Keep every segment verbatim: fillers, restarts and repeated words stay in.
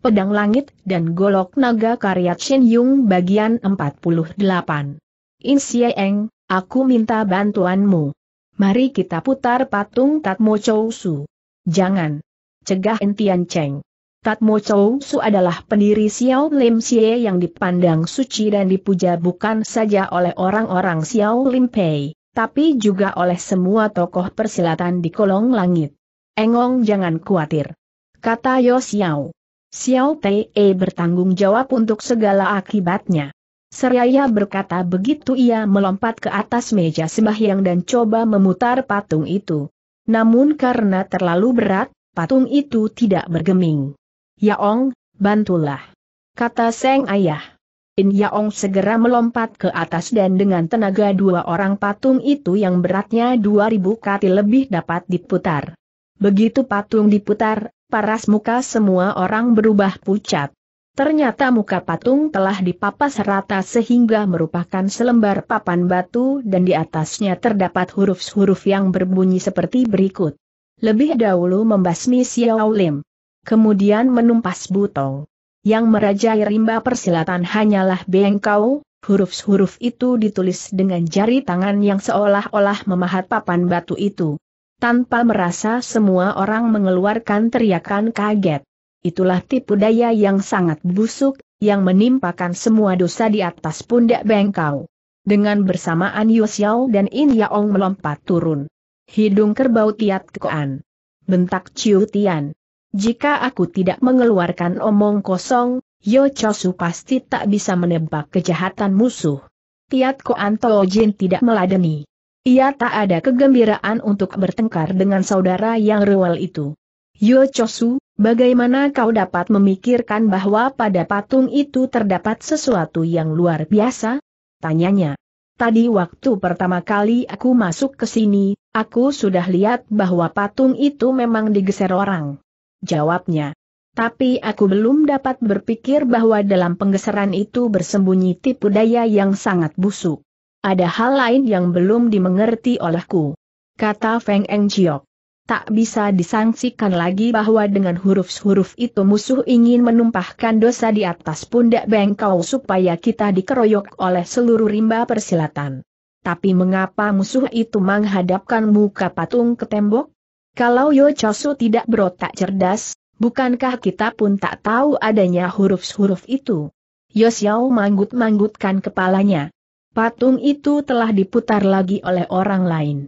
Pedang Langit, dan Golok Naga karya Chin Yung bagian empat puluh delapan. In Xie Eng, aku minta bantuanmu. Mari kita putar patung Tatmo Chow Su. Jangan. Cegah Entian Cheng. Tatmo Chow Su adalah pendiri Xiao Lim Xie yang dipandang suci dan dipuja bukan saja oleh orang-orang Xiao Lim Pei, tapi juga oleh semua tokoh persilatan di kolong langit. Engong jangan khawatir, kata Yo Xiao. Xiao Te bertanggung jawab untuk segala akibatnya. Seraya berkata begitu ia melompat ke atas meja sembahyang dan coba memutar patung itu. Namun karena terlalu berat, patung itu tidak bergeming. Yaong, bantulah, kata Seng Ayah. In Yaong segera melompat ke atas dan dengan tenaga dua orang patung itu yang beratnya dua ribu kati lebih dapat diputar. Begitu patung diputar, paras muka semua orang berubah pucat. Ternyata muka patung telah dipapas rata sehingga merupakan selembar papan batu dan di atasnya terdapat huruf-huruf yang berbunyi seperti berikut. Lebih dahulu membasmi Xiao Lim. Kemudian menumpas Butong. Yang merajai rimba persilatan hanyalah Bengkau. Huruf-huruf itu ditulis dengan jari tangan yang seolah-olah memahat papan batu itu. Tanpa merasa semua orang mengeluarkan teriakan kaget. Itulah tipu daya yang sangat busuk, yang menimpakan semua dosa di atas pundak Bengkau. Dengan bersamaan Yu Xiao dan In Yaong melompat turun. Hidung kerbau Tiat Kekoan. Bentak Ciu Tian. Jika aku tidak mengeluarkan omong kosong, Yo Chosu pasti tak bisa menebak kejahatan musuh. Tiat Koan Tojin tidak meladeni. Ia tak ada kegembiraan untuk bertengkar dengan saudara yang rewel itu. Yo Chosu, bagaimana kau dapat memikirkan bahwa pada patung itu terdapat sesuatu yang luar biasa? Tanyanya. Tadi waktu pertama kali aku masuk ke sini, aku sudah lihat bahwa patung itu memang digeser orang. Jawabnya. Tapi aku belum dapat berpikir bahwa dalam penggeseran itu bersembunyi tipu daya yang sangat busuk. Ada hal lain yang belum dimengerti olehku, kata Feng Engjiok. Tak bisa disangsikan lagi bahwa dengan huruf-huruf itu musuh ingin menumpahkan dosa di atas pundak Bengkau supaya kita dikeroyok oleh seluruh rimba persilatan. Tapi mengapa musuh itu menghadapkan muka patung ke tembok? Kalau Yo Chosu tidak berotak cerdas, bukankah kita pun tak tahu adanya huruf-huruf itu? Yo Xiao manggut-manggutkan kepalanya. Patung itu telah diputar lagi oleh orang lain.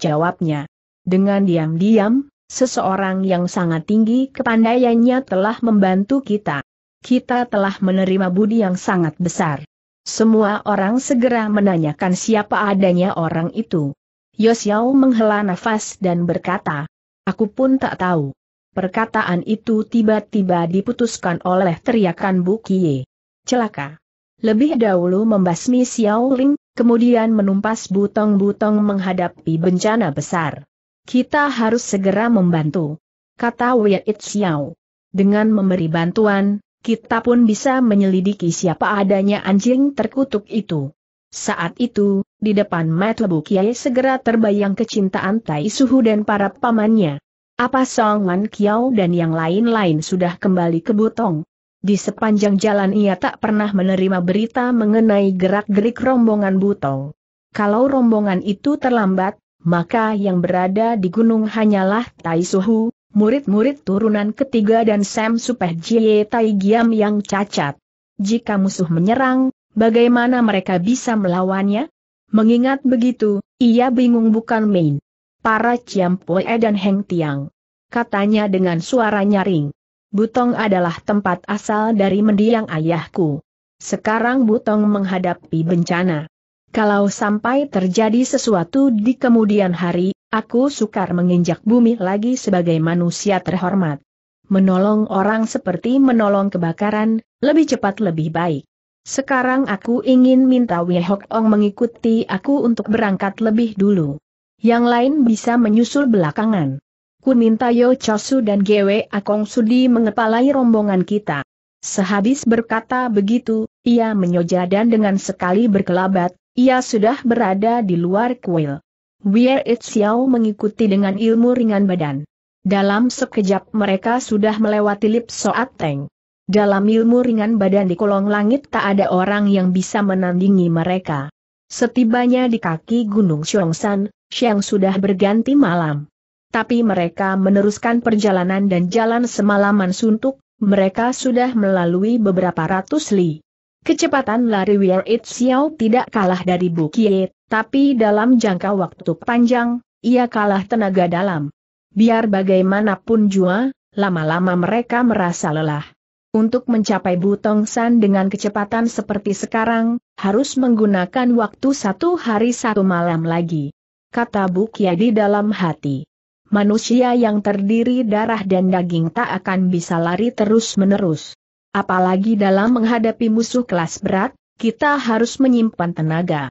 Jawabnya. Dengan diam-diam, seseorang yang sangat tinggi kepandaiannya telah membantu kita. Kita telah menerima budi yang sangat besar. Semua orang segera menanyakan siapa adanya orang itu. Yo Xiao menghela nafas dan berkata, aku pun tak tahu. Perkataan itu tiba-tiba diputuskan oleh teriakan Bu Kie. Celaka. Lebih dahulu membasmi Xiao Ling, kemudian menumpas Butong-Butong menghadapi bencana besar. Kita harus segera membantu, kata Wei It Xiao. Dengan memberi bantuan, kita pun bisa menyelidiki siapa adanya anjing terkutuk itu. Saat itu, di depan mata Bu Kiai segera terbayang kecintaan Tai Suhu dan para pamannya. Apa Song Wan Kiao dan yang lain-lain sudah kembali ke Butong. Di sepanjang jalan ia tak pernah menerima berita mengenai gerak-gerik rombongan Butong. Kalau rombongan itu terlambat, maka yang berada di gunung hanyalah Tai Suhu, murid-murid turunan ketiga dan Sam Supeh Jie Tai Giam yang cacat. Jika musuh menyerang, bagaimana mereka bisa melawannya? Mengingat begitu, ia bingung bukan main. Para Ciam Poe dan Heng Tiang, katanya dengan suara nyaring. Butong adalah tempat asal dari mendiang ayahku. Sekarang Butong menghadapi bencana. Kalau sampai terjadi sesuatu di kemudian hari, aku sukar menginjak bumi lagi sebagai manusia terhormat. Menolong orang seperti menolong kebakaran, lebih cepat lebih baik. Sekarang aku ingin minta Wei Hok Ong mengikuti aku untuk berangkat lebih dulu. Yang lain bisa menyusul belakangan. Ku minta Yo Chosu dan Gwe Akong Sudi mengepalai rombongan kita. Sehabis berkata begitu, ia menyoja dan dengan sekali berkelabat, ia sudah berada di luar kuil. Wei It Xiao mengikuti dengan ilmu ringan badan. Dalam sekejap mereka sudah melewati Lip Soat Teng. Dalam ilmu ringan badan di kolong langit tak ada orang yang bisa menandingi mereka. Setibanya di kaki Gunung Syongshan, siang sudah berganti malam. Tapi mereka meneruskan perjalanan dan jalan semalaman suntuk, mereka sudah melalui beberapa ratus li. Kecepatan lari Wier It Xiao tidak kalah dari Bu Kie, tapi dalam jangka waktu panjang, ia kalah tenaga dalam. Biar bagaimanapun jua, lama-lama mereka merasa lelah. Untuk mencapai Butongshan dengan kecepatan seperti sekarang, harus menggunakan waktu satu hari satu malam lagi. Kata Bu Kie di dalam hati. Manusia yang terdiri darah dan daging tak akan bisa lari terus-menerus. Apalagi dalam menghadapi musuh kelas berat, kita harus menyimpan tenaga.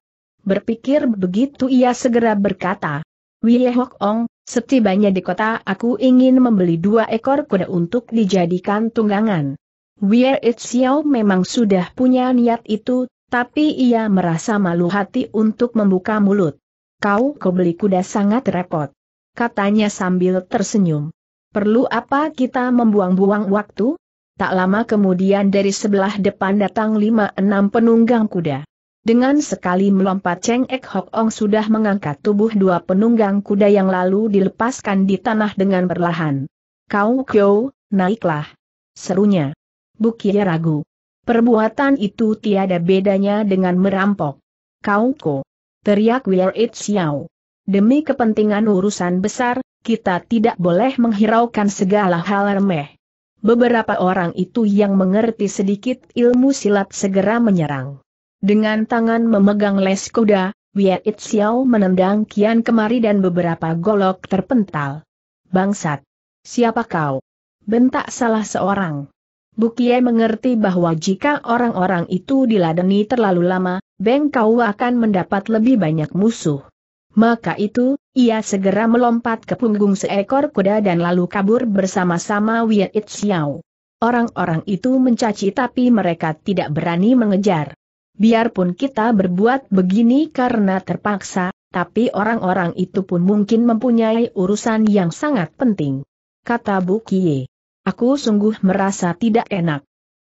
Berpikir begitu ia segera berkata, "Wei Hok Ong, setibanya di kota aku ingin membeli dua ekor kuda untuk dijadikan tunggangan." Wier It Xiao memang sudah punya niat itu, tapi ia merasa malu hati untuk membuka mulut. "Kau kau beli kuda sangat repot," katanya sambil tersenyum. "Perlu apa kita membuang-buang waktu?" Tak lama kemudian dari sebelah depan datang lima enam penunggang kuda. Dengan sekali melompat Cheng Ek Hok Ong sudah mengangkat tubuh dua penunggang kuda yang lalu dilepaskan di tanah dengan perlahan. "Kau kau, naiklah," serunya. Bu Kie ragu. Perbuatan itu tiada bedanya dengan merampok. "Kau ko," teriak Wier It Xiao. "Demi kepentingan urusan besar, kita tidak boleh menghiraukan segala hal remeh." Beberapa orang itu yang mengerti sedikit ilmu silat segera menyerang. Dengan tangan memegang les kuda, Wier It Xiao menendang kian kemari dan beberapa golok terpental. "Bangsat! Siapa kau?" bentak salah seorang. Bu Kie mengerti bahwa jika orang-orang itu diladeni terlalu lama, Beng Kau akan mendapat lebih banyak musuh. Maka itu, ia segera melompat ke punggung seekor kuda dan lalu kabur bersama-sama Wier It Xiao. Orang-orang itu mencaci tapi mereka tidak berani mengejar. "Biarpun kita berbuat begini karena terpaksa, tapi orang-orang itu pun mungkin mempunyai urusan yang sangat penting," kata Bu Kie. "Aku sungguh merasa tidak enak."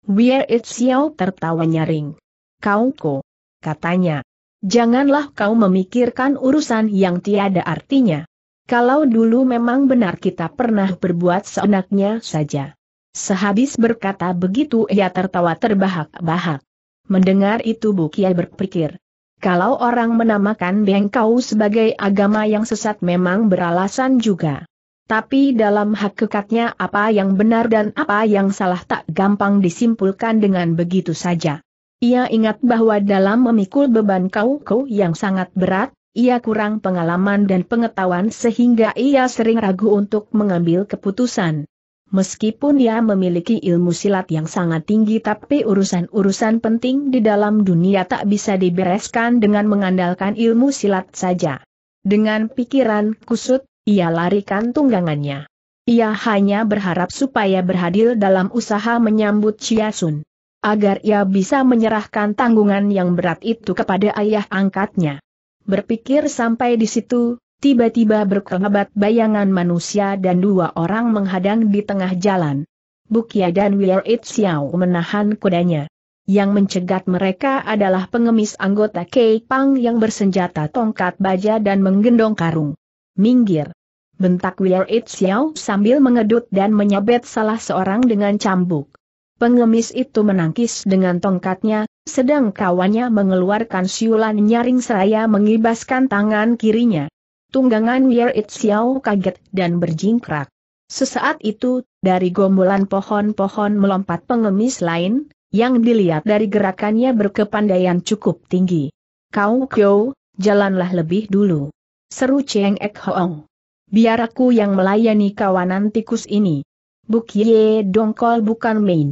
Wier It Xiao tertawa nyaring. "Kau ko," katanya. "Janganlah kau memikirkan urusan yang tiada artinya. Kalau dulu memang benar kita pernah berbuat seenaknya saja." Sehabis berkata begitu ia tertawa terbahak-bahak. Mendengar itu Bu Kie berpikir, kalau orang menamakan Beng Kau sebagai agama yang sesat memang beralasan juga. Tapi dalam hakikatnya apa yang benar dan apa yang salah tak gampang disimpulkan dengan begitu saja. Ia ingat bahwa dalam memikul beban kau-kau yang sangat berat, ia kurang pengalaman dan pengetahuan sehingga ia sering ragu untuk mengambil keputusan. Meskipun ia memiliki ilmu silat yang sangat tinggi tapi urusan-urusan penting di dalam dunia tak bisa dibereskan dengan mengandalkan ilmu silat saja. Dengan pikiran kusut, ia larikan tunggangannya. Ia hanya berharap supaya berhadir dalam usaha menyambut Chia Sun, agar ia bisa menyerahkan tanggungan yang berat itu kepada ayah angkatnya. Berpikir sampai di situ, tiba-tiba berkelebat bayangan manusia dan dua orang menghadang di tengah jalan. Bu Kie dan Wier It Xiao menahan kudanya. Yang mencegat mereka adalah pengemis anggota Kei Pang yang bersenjata tongkat baja dan menggendong karung. "Minggir!" bentak Wier It Xiao sambil mengedut dan menyabet salah seorang dengan cambuk. Pengemis itu menangkis dengan tongkatnya, sedang kawannya mengeluarkan siulan nyaring seraya mengibaskan tangan kirinya. Tunggangan Wier It Xiao kaget dan berjingkrak. Sesaat itu, dari gombolan pohon-pohon melompat pengemis lain, yang dilihat dari gerakannya berkepandaian cukup tinggi. "Kau kau, jalanlah lebih dulu," seru Cheng Ek Hoong. "Biar aku yang melayani kawanan tikus ini." Bu Kie dongkol bukan main.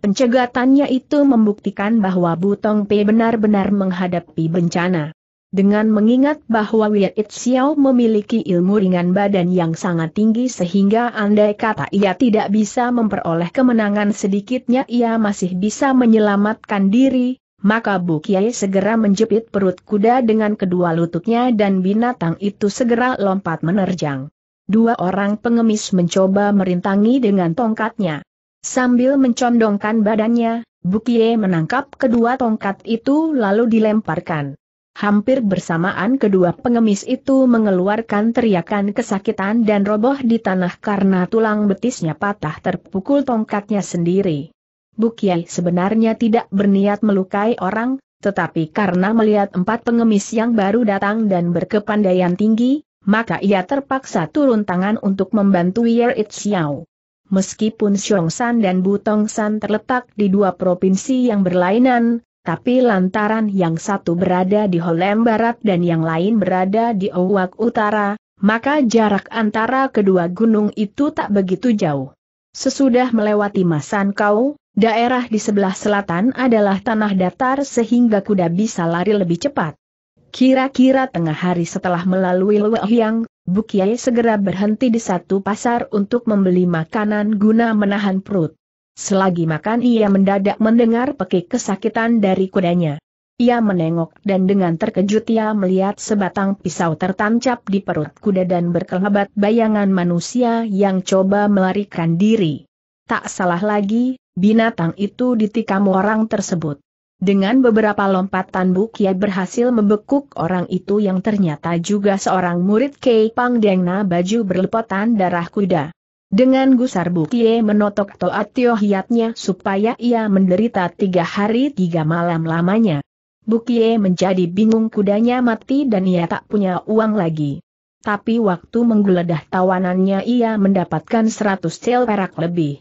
Pencegatannya itu membuktikan bahwa Butong P benar-benar menghadapi bencana. Dengan mengingat bahwa Wier It Xiao memiliki ilmu ringan badan yang sangat tinggi sehingga andai kata ia tidak bisa memperoleh kemenangan sedikitnya ia masih bisa menyelamatkan diri, maka Bu Kie segera menjepit perut kuda dengan kedua lututnya dan binatang itu segera lompat menerjang. Dua orang pengemis mencoba merintangi dengan tongkatnya. Sambil mencondongkan badannya, Bukie menangkap kedua tongkat itu lalu dilemparkan. Hampir bersamaan kedua pengemis itu mengeluarkan teriakan kesakitan dan roboh di tanah karena tulang betisnya patah terpukul tongkatnya sendiri. Bukie sebenarnya tidak berniat melukai orang, tetapi karena melihat empat pengemis yang baru datang dan berkepandaian tinggi, maka ia terpaksa turun tangan untuk membantu Yer It Xiao. Meskipun Xiongsan dan Butongsan terletak di dua provinsi yang berlainan, tapi lantaran yang satu berada di Holem Barat dan yang lain berada di Owak Utara, maka jarak antara kedua gunung itu tak begitu jauh. Sesudah melewati Masan Kau, daerah di sebelah selatan adalah tanah datar sehingga kuda bisa lari lebih cepat. Kira-kira tengah hari setelah melalui Luohyang, Bukie segera berhenti di satu pasar untuk membeli makanan guna menahan perut. Selagi makan ia mendadak mendengar pekik kesakitan dari kudanya. Ia menengok dan dengan terkejut ia melihat sebatang pisau tertancap di perut kuda dan berkelebat bayangan manusia yang coba melarikan diri. Tak salah lagi, binatang itu ditikam orang tersebut. Dengan beberapa lompatan Bukie berhasil membekuk orang itu yang ternyata juga seorang murid Kei Pang Dengna baju berlepotan darah kuda. Dengan gusar Bukie menotok toat tiohiatnya supaya ia menderita tiga hari tiga malam lamanya. Bukie menjadi bingung kudanya mati dan ia tak punya uang lagi. Tapi waktu menggeledah tawanannya ia mendapatkan seratus sel perak lebih.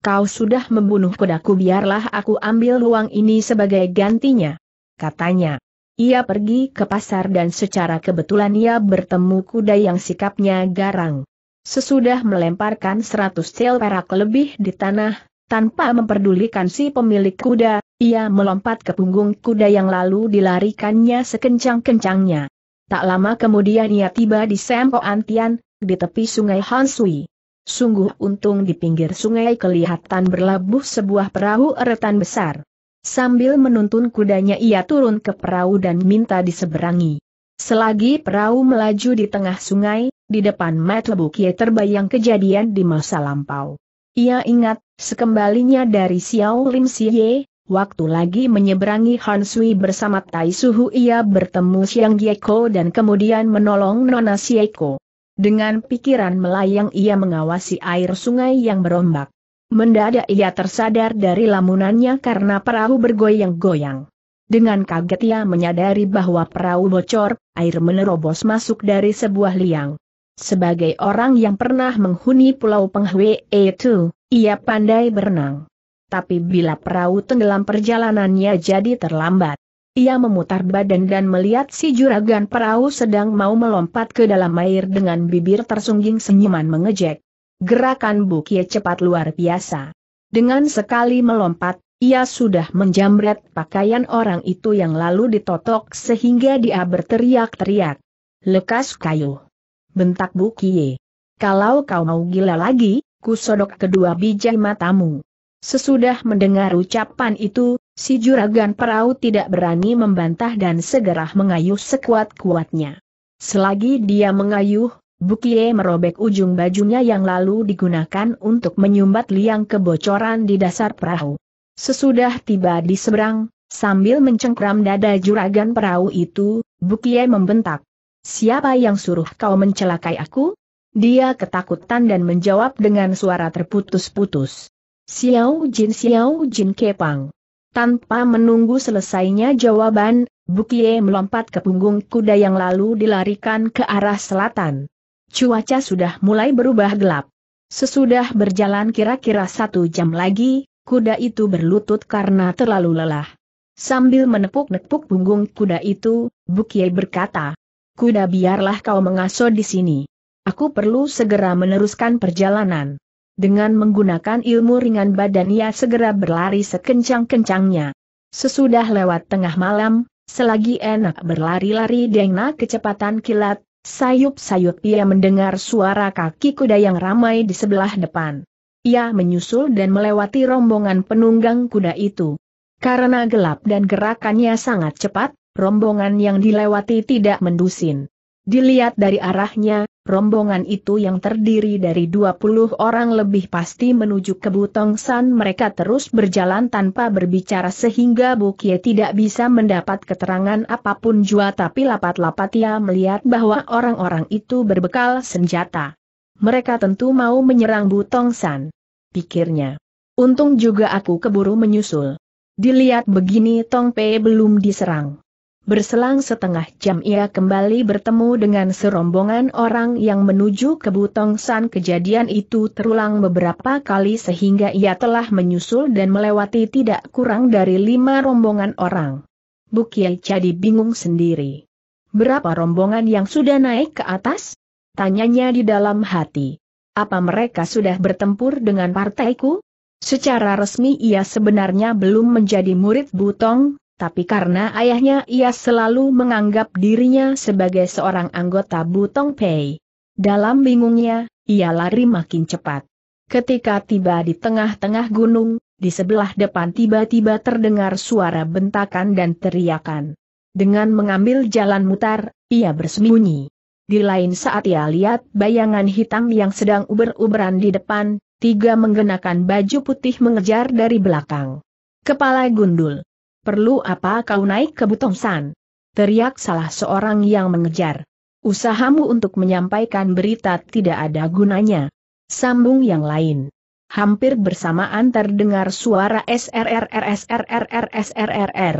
Kau sudah membunuh kudaku, biarlah aku ambil uang ini sebagai gantinya, katanya. Ia pergi ke pasar dan secara kebetulan ia bertemu kuda yang sikapnya garang. Sesudah melemparkan seratus sel perak lebih di tanah, tanpa memperdulikan si pemilik kuda, ia melompat ke punggung kuda yang lalu dilarikannya sekencang-kencangnya. Tak lama kemudian ia tiba di Sempoan Tian, di tepi sungai Hansui. Sungguh untung di pinggir sungai kelihatan berlabuh sebuah perahu eretan besar. Sambil menuntun kudanya ia turun ke perahu dan minta diseberangi. Selagi perahu melaju di tengah sungai, di depan mata Bukie terbayang kejadian di masa lampau. Ia ingat, sekembalinya dari Xiao Lim Siye, waktu lagi menyeberangi Hansui bersama Tai Suhu ia bertemu Xiang Yeko dan kemudian menolong Nona Sieko. Dengan pikiran melayang ia mengawasi air sungai yang berombak. Mendadak ia tersadar dari lamunannya karena perahu bergoyang-goyang. Dengan kaget ia menyadari bahwa perahu bocor, air menerobos masuk dari sebuah liang. Sebagai orang yang pernah menghuni pulau Penghwe itu, ia pandai berenang. Tapi bila perahu tenggelam perjalanannya jadi terlambat. Ia memutar badan dan melihat si juragan perahu sedang mau melompat ke dalam air dengan bibir tersungging senyuman mengejek. Gerakan Bukie cepat luar biasa. Dengan sekali melompat, ia sudah menjamret pakaian orang itu yang lalu ditotok sehingga dia berteriak-teriak. "Lekas kayu!" bentak Bukie. "Kalau kau mau gila lagi, kusodok kedua biji matamu." Sesudah mendengar ucapan itu, si juragan perahu tidak berani membantah dan segera mengayuh sekuat-kuatnya. Selagi dia mengayuh, Bukie merobek ujung bajunya yang lalu digunakan untuk menyumbat liang kebocoran di dasar perahu. Sesudah tiba di seberang, sambil mencengkram dada juragan perahu itu, Bukie membentak, "Siapa yang suruh kau mencelakai aku?" Dia ketakutan dan menjawab dengan suara terputus-putus, "Xiao Jin, Xiao Jin Kepang." Tanpa menunggu selesainya jawaban, Bukie melompat ke punggung kuda yang lalu dilarikan ke arah selatan. Cuaca sudah mulai berubah gelap. Sesudah berjalan kira-kira satu jam lagi, kuda itu berlutut karena terlalu lelah. Sambil menepuk-nepuk punggung kuda itu, Bukie berkata, "Kuda, biarlah kau mengaso di sini. Aku perlu segera meneruskan perjalanan." Dengan menggunakan ilmu ringan badan ia segera berlari sekencang-kencangnya. Sesudah lewat tengah malam, selagi enak berlari-lari dengan kecepatan kilat, sayup-sayup ia mendengar suara kaki kuda yang ramai di sebelah depan. Ia menyusul dan melewati rombongan penunggang kuda itu. Karena gelap dan gerakannya sangat cepat, rombongan yang dilewati tidak mendusin. Dilihat dari arahnya, rombongan itu yang terdiri dari dua puluh orang lebih pasti menuju ke Butong San. Mereka terus berjalan tanpa berbicara sehingga Bu Kie tidak bisa mendapat keterangan apapun jua, tapi lapat-lapat ia melihat bahwa orang-orang itu berbekal senjata. Mereka tentu mau menyerang Butong San, pikirnya. Untung juga aku keburu menyusul. Dilihat begini Tong Pei belum diserang. Berselang setengah jam ia kembali bertemu dengan serombongan orang yang menuju ke Butong San. Kejadian itu terulang beberapa kali sehingga ia telah menyusul dan melewati tidak kurang dari lima rombongan orang. Bu Kie jadi bingung sendiri. Berapa rombongan yang sudah naik ke atas? Tanyanya di dalam hati. Apa mereka sudah bertempur dengan partaiku? Secara resmi ia sebenarnya belum menjadi murid Butong, tapi karena ayahnya ia selalu menganggap dirinya sebagai seorang anggota Butong Pei. Dalam bingungnya, ia lari makin cepat. Ketika tiba di tengah-tengah gunung, di sebelah depan tiba-tiba terdengar suara bentakan dan teriakan. Dengan mengambil jalan mutar, ia bersembunyi. Di lain saat ia lihat bayangan hitam yang sedang uber-uberan di depan, tiga mengenakan baju putih mengejar dari belakang. Kepala gundul. Perlu apa kau naik ke Butong San? Teriak salah seorang yang mengejar. Usahamu untuk menyampaikan berita tidak ada gunanya. Sambung yang lain. Hampir bersamaan terdengar suara S R R R S R R R S R R R.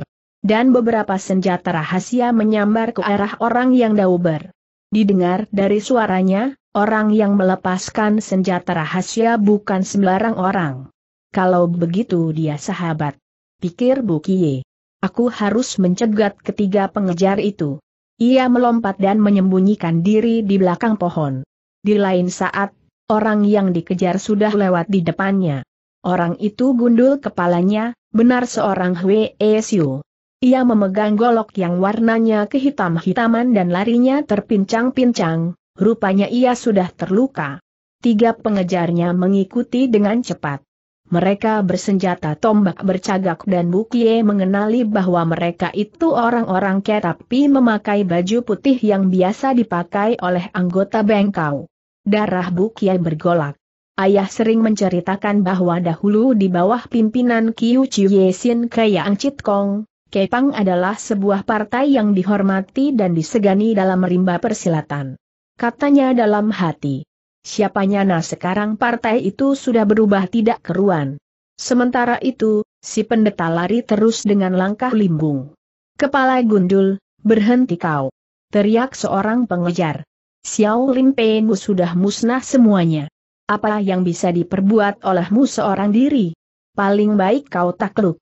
Dan beberapa senjata rahasia menyambar ke arah orang yang dauber. Didengar dari suaranya, orang yang melepaskan senjata rahasia bukan sembarang orang. Kalau begitu dia sahabat, pikir Bu Kie. Aku harus mencegat ketiga pengejar itu. Ia melompat dan menyembunyikan diri di belakang pohon. Di lain saat, orang yang dikejar sudah lewat di depannya. Orang itu gundul kepalanya, benar seorang Hwee Siu. Ia memegang golok yang warnanya kehitam-hitaman dan larinya terpincang-pincang, rupanya ia sudah terluka. Tiga pengejarnya mengikuti dengan cepat. Mereka bersenjata tombak bercagak dan Bu Kie mengenali bahwa mereka itu orang-orang Kie tapi memakai baju putih yang biasa dipakai oleh anggota Bengkau. Darah Bu Kie bergolak. Ayah sering menceritakan bahwa dahulu di bawah pimpinan Kiu Chiu Sin Kaya Ang Chit Kong, Kie Pang adalah sebuah partai yang dihormati dan disegani dalam rimba persilatan. Katanya dalam hati. Siapanya nah sekarang partai itu sudah berubah tidak keruan. Sementara itu, si pendeta lari terus dengan langkah limbung. Kepala gundul, berhenti kau. Teriak seorang pengejar. Xiao Lim Peimu sudah musnah semuanya. Apa yang bisa diperbuat olehmu seorang diri? Paling baik kau takluk.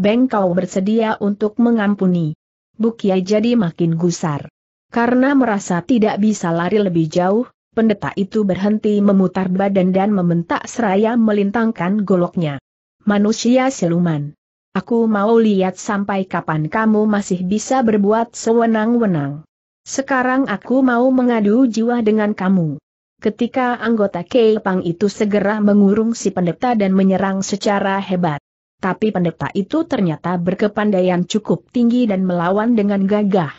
Beng kau bersedia untuk mengampuni. Bu Kie jadi makin gusar. Karena merasa tidak bisa lari lebih jauh, pendeta itu berhenti memutar badan dan membentak seraya melintangkan goloknya. Manusia siluman. Aku mau lihat sampai kapan kamu masih bisa berbuat sewenang-wenang. Sekarang aku mau mengadu jiwa dengan kamu. Ketika anggota Kie Pang itu segera mengurung si pendeta dan menyerang secara hebat. Tapi pendeta itu ternyata berkepandaian cukup tinggi dan melawan dengan gagah.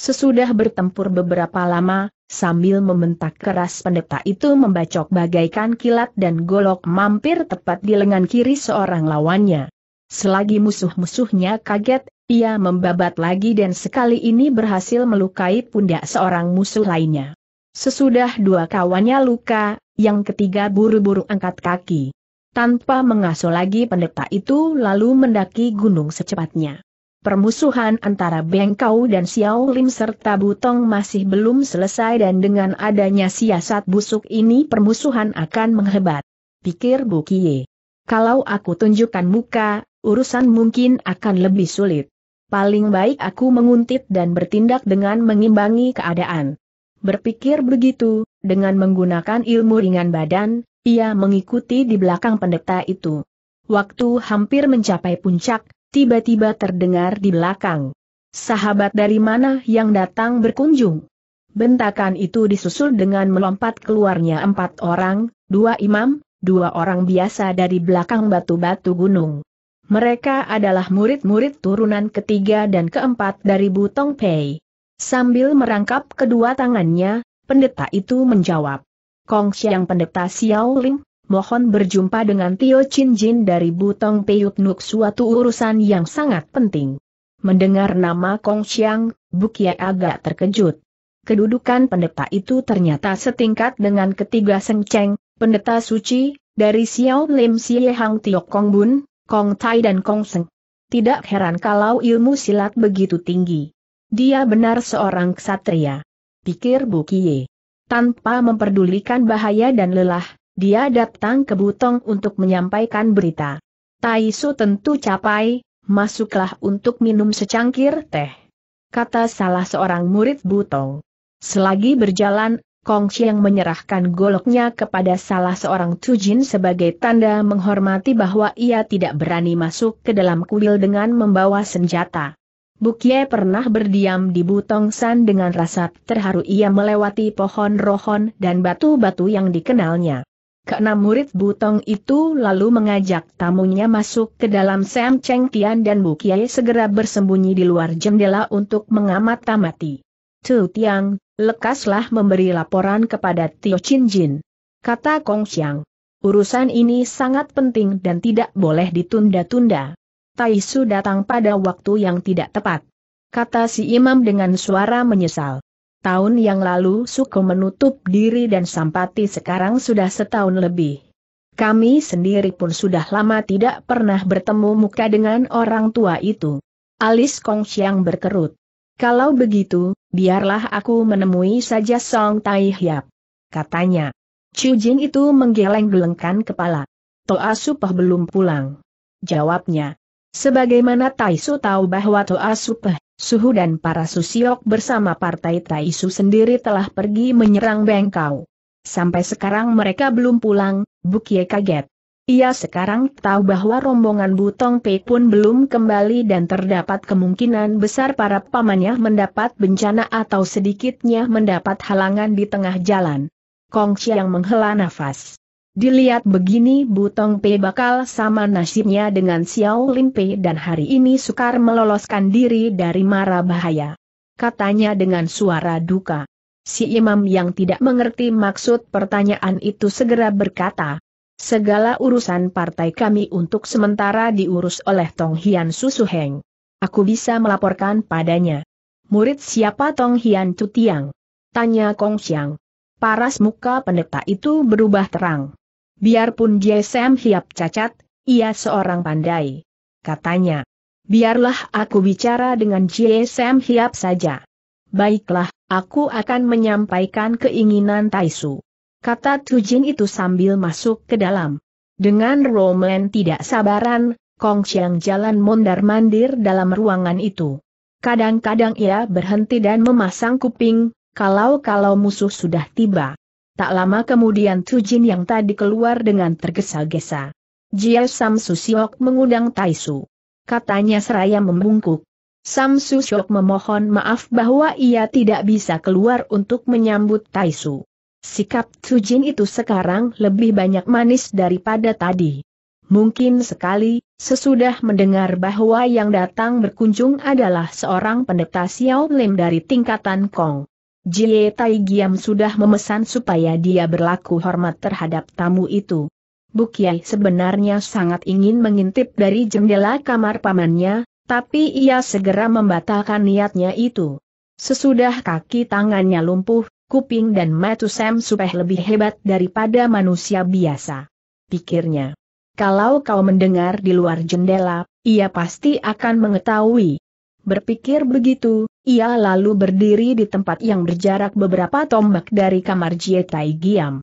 Sesudah bertempur beberapa lama, sambil membentak keras pendeta itu membacok bagaikan kilat dan golok mampir tepat di lengan kiri seorang lawannya. Selagi musuh-musuhnya kaget, ia membabat lagi dan sekali ini berhasil melukai pundak seorang musuh lainnya. Sesudah dua kawannya luka, yang ketiga buru-buru angkat kaki. Tanpa mengasuh lagi pendeta itu lalu mendaki gunung secepatnya. Permusuhan antara Bengkau dan Xiao Lim serta Butong masih belum selesai dan dengan adanya siasat busuk ini permusuhan akan menghebat, pikir Bu Kie. Kalau aku tunjukkan muka, urusan mungkin akan lebih sulit. Paling baik aku menguntit dan bertindak dengan mengimbangi keadaan. Berpikir begitu, dengan menggunakan ilmu ringan badan, ia mengikuti di belakang pendeta itu. Waktu hampir mencapai puncak, tiba-tiba terdengar di belakang. Sahabat dari mana yang datang berkunjung? Bentakan itu disusul dengan melompat keluarnya empat orang, dua imam, dua orang biasa dari belakang batu-batu gunung. Mereka adalah murid-murid turunan ketiga dan keempat dari Butong Pei. Sambil merangkap kedua tangannya, Pendeta itu menjawab, "Kong Xiang Pendeta Xiao Ling, mohon berjumpa dengan Tio Chin Jin dari Butong Peyut Nuk suatu urusan yang sangat penting." Mendengar nama Kong Xiang, Bukia agak terkejut. Kedudukan pendeta itu ternyata setingkat dengan ketiga Seng Cheng, pendeta suci, dari Xiao Lim Xie Hang Tio Kong Bun, Kong Tai dan Kong Seng. Tidak heran kalau ilmu silat begitu tinggi. Dia benar seorang ksatria, pikir Bukie. Tanpa memperdulikan bahaya dan lelah, dia datang ke Butong untuk menyampaikan berita. Tai Su tentu capai, masuklah untuk minum secangkir teh, kata salah seorang murid Butong. Selagi berjalan, Kong Xiang menyerahkan goloknya kepada salah seorang Tujin sebagai tanda menghormati bahwa ia tidak berani masuk ke dalam kuil dengan membawa senjata. Bukie pernah berdiam di Butong San dengan rasa terharu. Ia melewati pohon rohon dan batu-batu yang dikenalnya. Keenam murid Butong itu lalu mengajak tamunya masuk ke dalam Sam Cheng Tian dan Bukie segera bersembunyi di luar jendela untuk mengamati-amati. "Tu Tiang, lekaslah memberi laporan kepada Tio Chin Jin," kata Kong Xiang. "Urusan ini sangat penting dan tidak boleh ditunda-tunda. Tai Su datang pada waktu yang tidak tepat," kata si imam dengan suara menyesal. "Tahun yang lalu Suko menutup diri dan Sampati sekarang sudah setahun lebih. Kami sendiri pun sudah lama tidak pernah bertemu muka dengan orang tua itu." Alis Kong Xiang berkerut. "Kalau begitu, biarlah aku menemui saja Song Tai Hiap," katanya. Chu Jin itu menggeleng-gelengkan kepala. "Toa Supah belum pulang," jawabnya. Sebagaimana Tai Su tahu bahwa Toa Supeh, Suhu dan para Susiok bersama partai Tai Su sendiri telah pergi menyerang Bengkau. Sampai sekarang mereka belum pulang, Bukie kaget. Ia sekarang tahu bahwa rombongan Butong Pei pun belum kembali dan terdapat kemungkinan besar para pamannya mendapat bencana atau sedikitnya mendapat halangan di tengah jalan. Kong Xiang menghela nafas. Dilihat begini Butong Pei bakal sama nasibnya dengan Xiao Lim Pei dan hari ini sukar meloloskan diri dari mara bahaya, katanya dengan suara duka. Si imam yang tidak mengerti maksud pertanyaan itu segera berkata, "Segala urusan partai kami untuk sementara diurus oleh Tong Hian Susuheng. Aku bisa melaporkan padanya." "Murid siapa Tong Hian Cu Tiang?" tanya Kong Xiang. Paras muka pendeta itu berubah terang. "Biarpun dia Sam Hiap cacat, ia seorang pandai," katanya. "Biarlah aku bicara dengan Jie Sam Hiap saja." "Baiklah, aku akan menyampaikan keinginan Tai Su," kata Tujin itu sambil masuk ke dalam. Dengan roman tidak sabaran, Kong Xiang jalan mondar-mandir dalam ruangan itu. Kadang-kadang ia berhenti dan memasang kuping, kalau-kalau musuh sudah tiba. Tak lama kemudian Tujin yang tadi keluar dengan tergesa-gesa. "Jia Sam Susiok mengundang Tai Su," katanya seraya membungkuk. Sam Susiok memohon maaf bahwa ia tidak bisa keluar untuk menyambut Tai Su. Sikap Tujin itu sekarang lebih banyak manis daripada tadi. Mungkin sekali, sesudah mendengar bahwa yang datang berkunjung adalah seorang pendeta Xiao Lim dari tingkatan Kong Jie Tai Giam sudah memesan supaya dia berlaku hormat terhadap tamu itu. Bukiai sebenarnya sangat ingin mengintip dari jendela kamar pamannya, tapi ia segera membatalkan niatnya itu. Sesudah kaki tangannya lumpuh, kuping dan mata Sam Supeh lebih hebat daripada manusia biasa, pikirnya. Kalau kau mendengar di luar jendela, ia pasti akan mengetahui. Berpikir begitu, ia lalu berdiri di tempat yang berjarak beberapa tombak dari kamar Jie Tai Giam.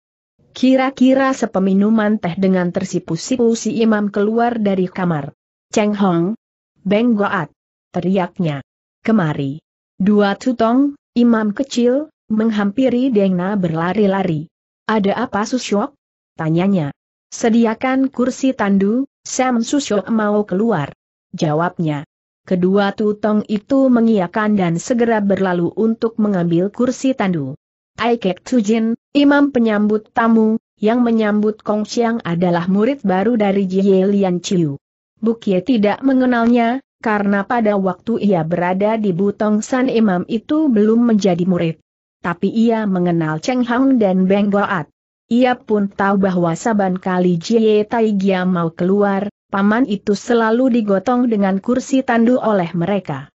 Kira-kira sepeminuman teh dengan tersipu-sipu si imam keluar dari kamar. "Cheng Hong, Beng Goat," teriaknya. "Kemari." Dua tutong, imam kecil, menghampiri Dengna berlari-lari. "Ada apa Susyok?" tanyanya. "Sediakan kursi tandu, Sam Susyok mau keluar," jawabnya. Kedua tutong itu mengiyakan dan segera berlalu untuk mengambil kursi tandu. Aikek Tujin, imam penyambut tamu, yang menyambut Kong Xiang adalah murid baru dari Jie Lian Chiu. Bukie tidak mengenalnya, karena pada waktu ia berada di Butong San imam itu belum menjadi murid. tapi ia mengenal Cheng Hang dan Beng Goat. Ia pun tahu bahwa saban kali Jie Taigia mau keluar, paman itu selalu digotong dengan kursi tandu oleh mereka.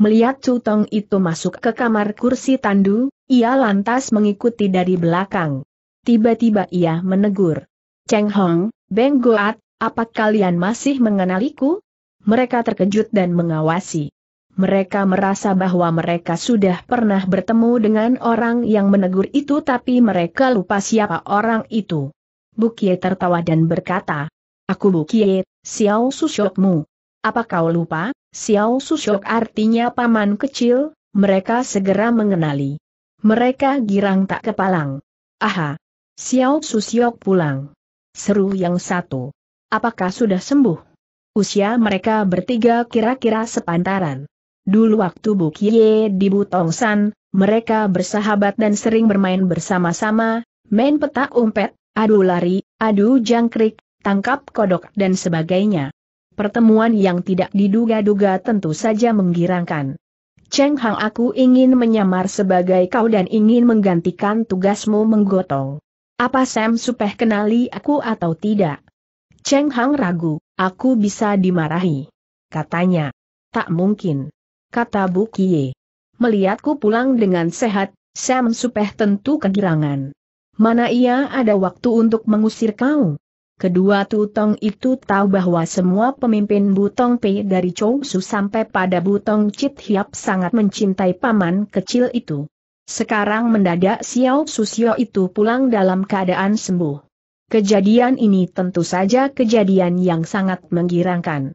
Melihat Cu Tong itu masuk ke kamar kursi tandu, ia lantas mengikuti dari belakang. Tiba-tiba ia menegur, "Cheng Hong, Beng Goat, apa kalian masih mengenaliku?" Mereka terkejut dan mengawasi. Mereka merasa bahwa mereka sudah pernah bertemu dengan orang yang menegur itu, tapi mereka lupa siapa orang itu. Bu Kie tertawa dan berkata, "Aku Bu Kie, Xiao Susyokmu." "Apa kau lupa? Xiao Susyok artinya paman kecil." Mereka segera mengenali. Mereka girang tak kepalang. "Aha, Xiao Susyok pulang!" seru yang satu. "Apakah sudah sembuh?" Usia mereka bertiga kira-kira sepantaran. Dulu waktu Bu Kie di Butongsan, mereka bersahabat dan sering bermain bersama-sama, main petak umpet, adu lari, adu jangkrik, tangkap kodok dan sebagainya. Pertemuan yang tidak diduga-duga tentu saja menggirangkan. "Cheng Hang, aku ingin menyamar sebagai kau dan ingin menggantikan tugasmu menggotong. Apa Sam Supeh kenali aku atau tidak?" Cheng Hang ragu. "Aku bisa dimarahi," katanya. "Tak mungkin," kata Bu Kie. "Melihatku pulang dengan sehat, Sam Supeh tentu kegirangan. Mana ia ada waktu untuk mengusir kau." Kedua Tutong itu tahu bahwa semua pemimpin Butong P dari Chow Su sampai pada Butong Chit Hiap sangat mencintai paman kecil itu. Sekarang mendadak Xiao Susio itu pulang dalam keadaan sembuh. Kejadian ini tentu saja kejadian yang sangat menggirangkan.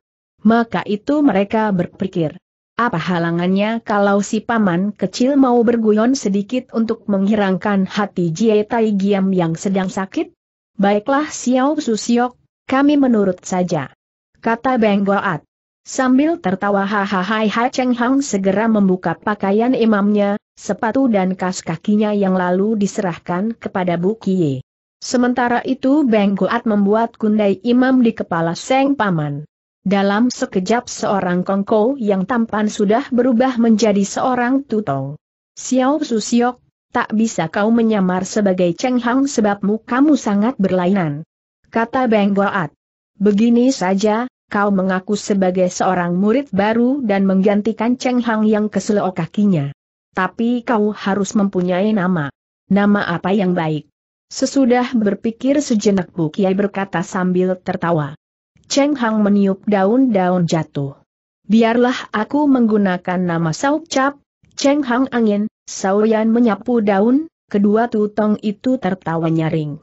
Maka itu mereka berpikir, apa halangannya kalau si paman kecil mau berguyon sedikit untuk menghirangkan hati Jie Taigiam yang sedang sakit? "Baiklah Xiao Susyok, kami menurut saja," kata Beng Goat. Sambil tertawa hahaha, Cheng Hang segera membuka pakaian imamnya, sepatu dan kas kakinya yang lalu diserahkan kepada Bu Kie. Sementara itu Beng Goat membuat kundai imam di kepala sang paman. Dalam sekejap seorang kongko yang tampan sudah berubah menjadi seorang tutong. "Xiao Susyok, tak bisa kau menyamar sebagai Cheng Hang sebab mukamu sangat berlainan," kata Beng Goat. "Begini saja, kau mengaku sebagai seorang murid baru dan menggantikan Cheng Hang yang keselok kakinya. Tapi kau harus mempunyai nama. Nama apa yang baik?" Sesudah berpikir sejenak Bu Kie berkata sambil tertawa, "Cheng Hang meniup daun-daun jatuh. Biarlah aku menggunakan nama Sau Cap, Cheng Hang angin, Saurian menyapu daun." Kedua tutong itu tertawa nyaring.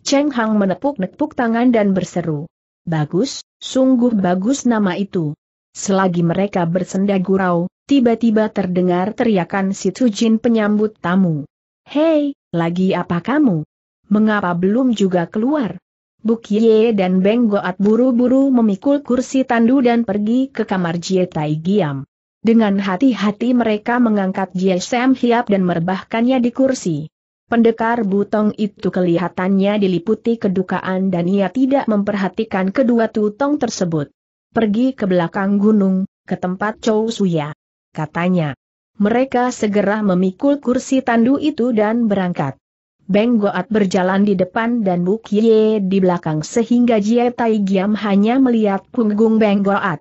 Cheng Hang menepuk-nepuk tangan dan berseru, "Bagus, sungguh bagus nama itu." Selagi mereka bersenda gurau, tiba-tiba terdengar teriakan si Tujin penyambut tamu. "Hei, lagi apa kamu? Mengapa belum juga keluar?" Bu Kie dan Beng Goat buru-buru memikul kursi tandu dan pergi ke kamar Jie Taigiam. Dengan hati-hati mereka mengangkat Jie Sam Hiap dan merebahkannya di kursi. Pendekar Butong itu kelihatannya diliputi kedukaan dan ia tidak memperhatikan kedua tutong tersebut. "Pergi ke belakang gunung, ke tempat Chow Suya," katanya. Mereka segera memikul kursi tandu itu dan berangkat. Beng Goat berjalan di depan dan Bu Kie di belakang sehingga Jie Taigiam hanya melihat punggung Beng Goat.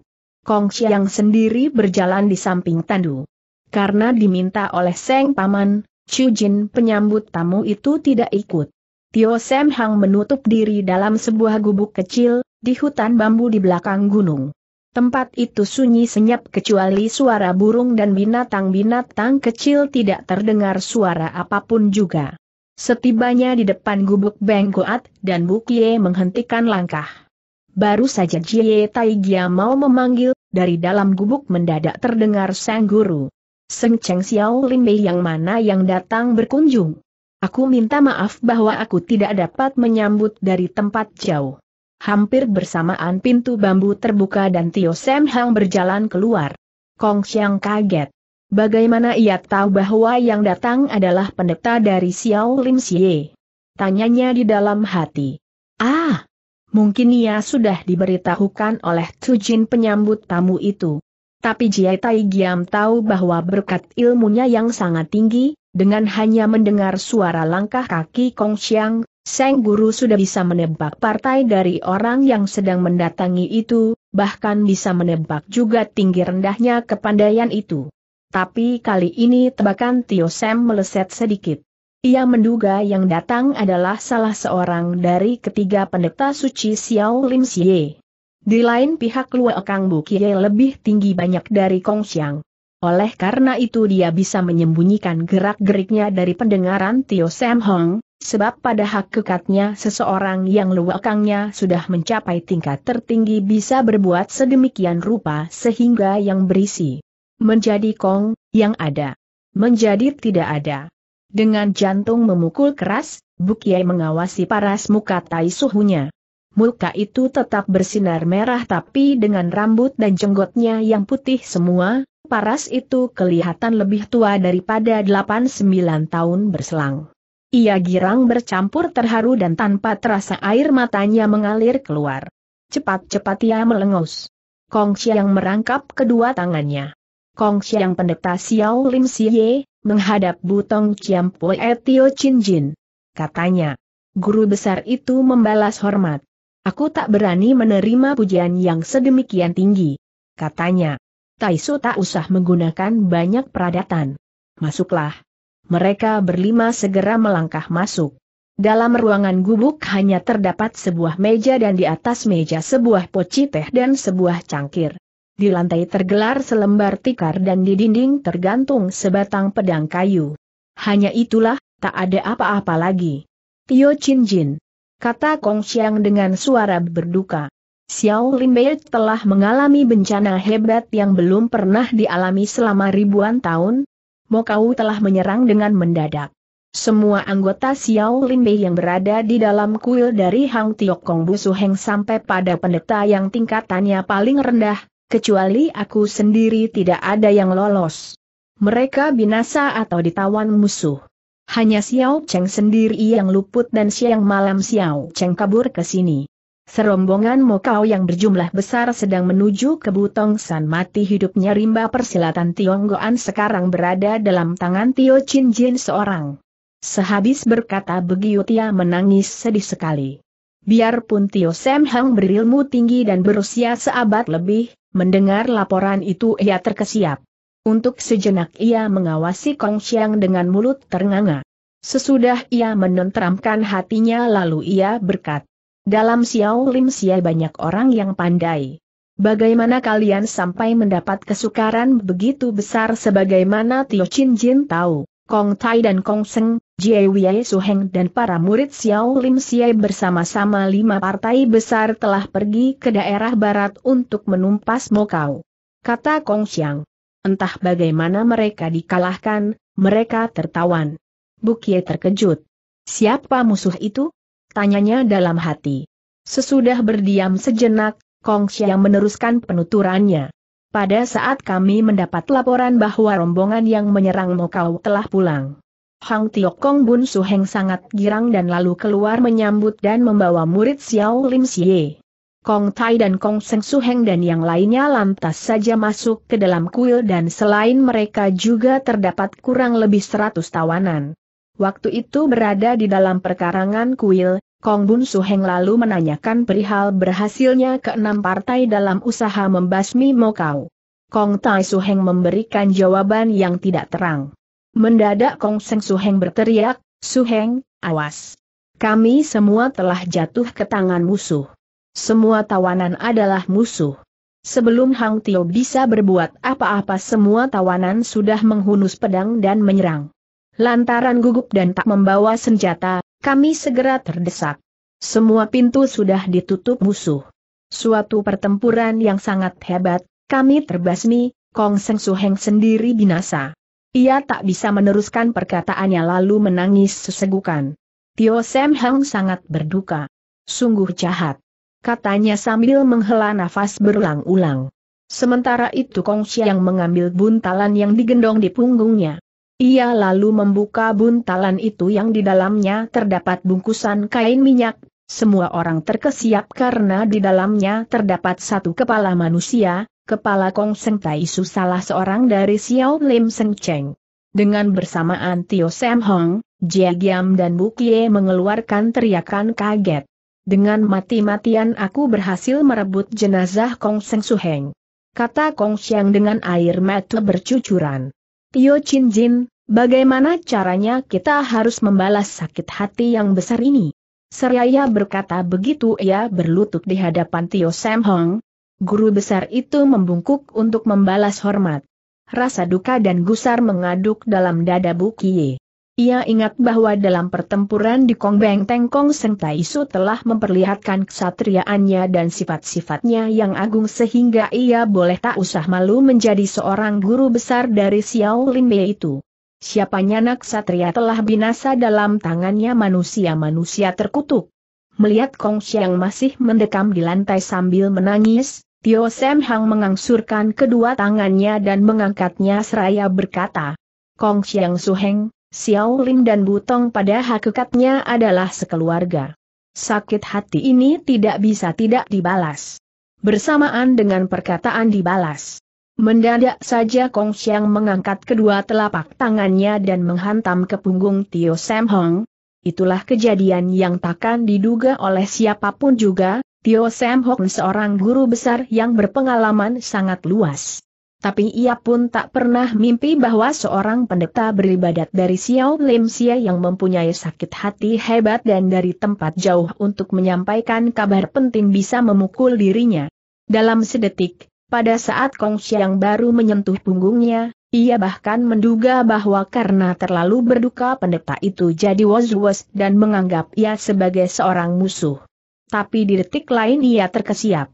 Kong Xiang sendiri berjalan di samping tandu. Karena diminta oleh sang paman, Chu Jin penyambut tamu itu tidak ikut. Tio Sam Hang menutup diri dalam sebuah gubuk kecil, di hutan bambu di belakang gunung. Tempat itu sunyi senyap kecuali suara burung dan binatang-binatang kecil, tidak terdengar suara apapun juga. Setibanya di depan gubuk Beng Goat dan Bu Kie menghentikan langkah. Baru saja Jie Taigia mau memanggil, dari dalam gubuk mendadak terdengar sang guru, "Seng Cheng Xiao Limbe, yang mana yang datang berkunjung? Aku minta maaf bahwa aku tidak dapat menyambut dari tempat jauh." Hampir bersamaan pintu bambu terbuka dan Tio Sam Hang berjalan keluar. Kong Xiang kaget. Bagaimana ia tahu bahwa yang datang adalah pendeta dari Xiao Lim Xie? Tanyanya di dalam hati. Ah, mungkin ia sudah diberitahukan oleh Tujin penyambut tamu itu. tapi Jie Tai Giam tahu bahwa berkat ilmunya yang sangat tinggi, dengan hanya mendengar suara langkah kaki Kong Xiang, Sang Guru sudah bisa menebak partai dari orang yang sedang mendatangi itu, bahkan bisa menebak juga tinggi rendahnya kepandaian itu. Tapi kali ini tebakan Tio Sam meleset sedikit. Ia menduga yang datang adalah salah seorang dari ketiga pendeta suci Xiao Lim Xie. Di lain pihak Lue Kang Bu Kie lebih tinggi banyak dari Kong Xiang. Oleh karena itu dia bisa menyembunyikan gerak-geriknya dari pendengaran Tio Sam Hong, sebab pada hakikatnya seseorang yang luakangnya sudah mencapai tingkat tertinggi bisa berbuat sedemikian rupa sehingga yang berisi menjadi Kong, yang ada menjadi tidak ada. Dengan jantung memukul keras, Bu Kie mengawasi paras muka Tai Suhunya. Muka itu tetap bersinar merah tapi dengan rambut dan jenggotnya yang putih semua, paras itu kelihatan lebih tua daripada delapan sembilan tahun berselang. Ia girang bercampur terharu dan tanpa terasa air matanya mengalir keluar. Cepat-cepat ia melengus. Kong Xiang merangkap kedua tangannya. Kong Xiang pendeta Xiao Lim Xie menghadap Butong Ciam Pue Tio Chin Jin. Katanya, guru besar itu membalas hormat. Aku tak berani menerima pujian yang sedemikian tinggi. Katanya, Tai Su tak usah menggunakan banyak peradatan. Masuklah. Mereka berlima segera melangkah masuk. Dalam ruangan gubuk hanya terdapat sebuah meja dan di atas meja sebuah poci teh dan sebuah cangkir. Di lantai tergelar selembar tikar dan di dinding tergantung sebatang pedang kayu. Hanya itulah, tak ada apa-apa lagi. Tio Chin Jin, kata Kong Xiang dengan suara berduka. Xiao Lim Bei telah mengalami bencana hebat yang belum pernah dialami selama ribuan tahun. Mokau telah menyerang dengan mendadak. Semua anggota Xiao Lim Bei yang berada di dalam kuil dari Hang Tio Kong Bu Su Heng sampai pada pendeta yang tingkatannya paling rendah, kecuali aku sendiri tidak ada yang lolos. Mereka binasa atau ditawan musuh. Hanya Xiao Cheng sendiri yang luput dan siang malam Xiao Cheng kabur ke sini. Serombongan Mokau yang berjumlah besar sedang menuju ke Butong San. Mati hidupnya rimba persilatan Tionggoan sekarang berada dalam tangan Tio Chin Jin seorang. Sehabis berkata begitu ia menangis sedih sekali. Biarpun Tio Sam Hang berilmu tinggi dan berusia seabad lebih, mendengar laporan itu ia terkesiap. Untuk sejenak ia mengawasi Kong Xiang dengan mulut ternganga. Sesudah ia menenteramkan hatinya lalu ia berkata, dalam Xiao Lim Xie banyak orang yang pandai. Bagaimana kalian sampai mendapat kesukaran begitu besar sebagaimana Tio Chin Jin tahu? Kong Tai dan Kong Seng, Jie Wei Su Heng dan para murid Xiao Lim Xie bersama-sama lima partai besar telah pergi ke daerah barat untuk menumpas Mokau. Kata Kong Xiang. Entah bagaimana mereka dikalahkan, mereka tertawan. Bu Kie terkejut. Siapa musuh itu? Tanyanya dalam hati. Sesudah berdiam sejenak, Kong Xiang meneruskan penuturannya. Pada saat kami mendapat laporan bahwa rombongan yang menyerang Mokau telah pulang. Hang Tio Kong Bun Su Heng sangat girang dan lalu keluar menyambut dan membawa murid Xiao Lim Xie. Kong Tai dan Kong Seng Su Heng dan yang lainnya lantas saja masuk ke dalam kuil dan selain mereka juga terdapat kurang lebih seratus tawanan. Waktu itu berada di dalam perkarangan kuil, Kong Bun Su Heng lalu menanyakan perihal berhasilnya keenam partai dalam usaha membasmi Mokau. Kong Tai Su Heng memberikan jawaban yang tidak terang. Mendadak Kong Seng Su Heng berteriak, "Su Heng, awas! Kami semua telah jatuh ke tangan musuh. Semua tawanan adalah musuh." Sebelum Hang Tio bisa berbuat apa-apa semua tawanan sudah menghunus pedang dan menyerang. Lantaran gugup dan tak membawa senjata, kami segera terdesak. Semua pintu sudah ditutup musuh. Suatu pertempuran yang sangat hebat, kami terbasmi, Kong Seng Su Heng sendiri binasa. Ia tak bisa meneruskan perkataannya lalu menangis sesegukan. Tio Sam Hang sangat berduka. Sungguh jahat, katanya sambil menghela nafas berulang-ulang. Sementara itu Kong Xiang mengambil buntalan yang digendong di punggungnya. Ia lalu membuka buntalan itu yang di dalamnya terdapat bungkusan kain minyak. Semua orang terkesiap karena di dalamnya terdapat satu kepala manusia, kepala Kong Seng Tai Su salah seorang dari Xiao Lim Seng Cheng. Dengan bersamaan Tio Sam Hong, Jia Giam dan Bu Kie mengeluarkan teriakan kaget. Dengan mati-matian aku berhasil merebut jenazah Kong Seng Su Heng, kata Kong Xiang dengan air mata bercucuran. Tio Chin Jin, bagaimana caranya kita harus membalas sakit hati yang besar ini? Seraya berkata begitu ia berlutut di hadapan Tio Sam Hong. Guru besar itu membungkuk untuk membalas hormat. Rasa duka dan gusar mengaduk dalam dada Bu Kie. Ia ingat bahwa dalam pertempuran di Kong Beng Teng Kong Seng Tai Su telah memperlihatkan kesatriaannya dan sifat-sifatnya yang agung sehingga ia boleh tak usah malu menjadi seorang guru besar dari Xiao Limbe itu. Siapanya nak satria telah binasa dalam tangannya manusia-manusia terkutuk. Melihat Kong Xiang masih mendekam di lantai sambil menangis, Tio Sam Hang mengangsurkan kedua tangannya dan mengangkatnya seraya berkata, Kong Xiang Su Heng, Xiao Lim dan Butong pada hakikatnya adalah sekeluarga. Sakit hati ini tidak bisa tidak dibalas. Bersamaan dengan perkataan dibalas, mendadak saja Kong Xiang mengangkat kedua telapak tangannya dan menghantam ke punggung Tio Sam Hong. Itulah kejadian yang takkan diduga oleh siapapun juga, Tio Sam Hong seorang guru besar yang berpengalaman sangat luas. Tapi ia pun tak pernah mimpi bahwa seorang pendeta beribadat dari Xiao Lim Sia yang mempunyai sakit hati hebat dan dari tempat jauh untuk menyampaikan kabar penting bisa memukul dirinya. Dalam sedetik, pada saat Kong Xiang baru menyentuh punggungnya, ia bahkan menduga bahwa karena terlalu berduka pendeta itu jadi was-was dan menganggap ia sebagai seorang musuh. Tapi di detik lain ia terkesiap.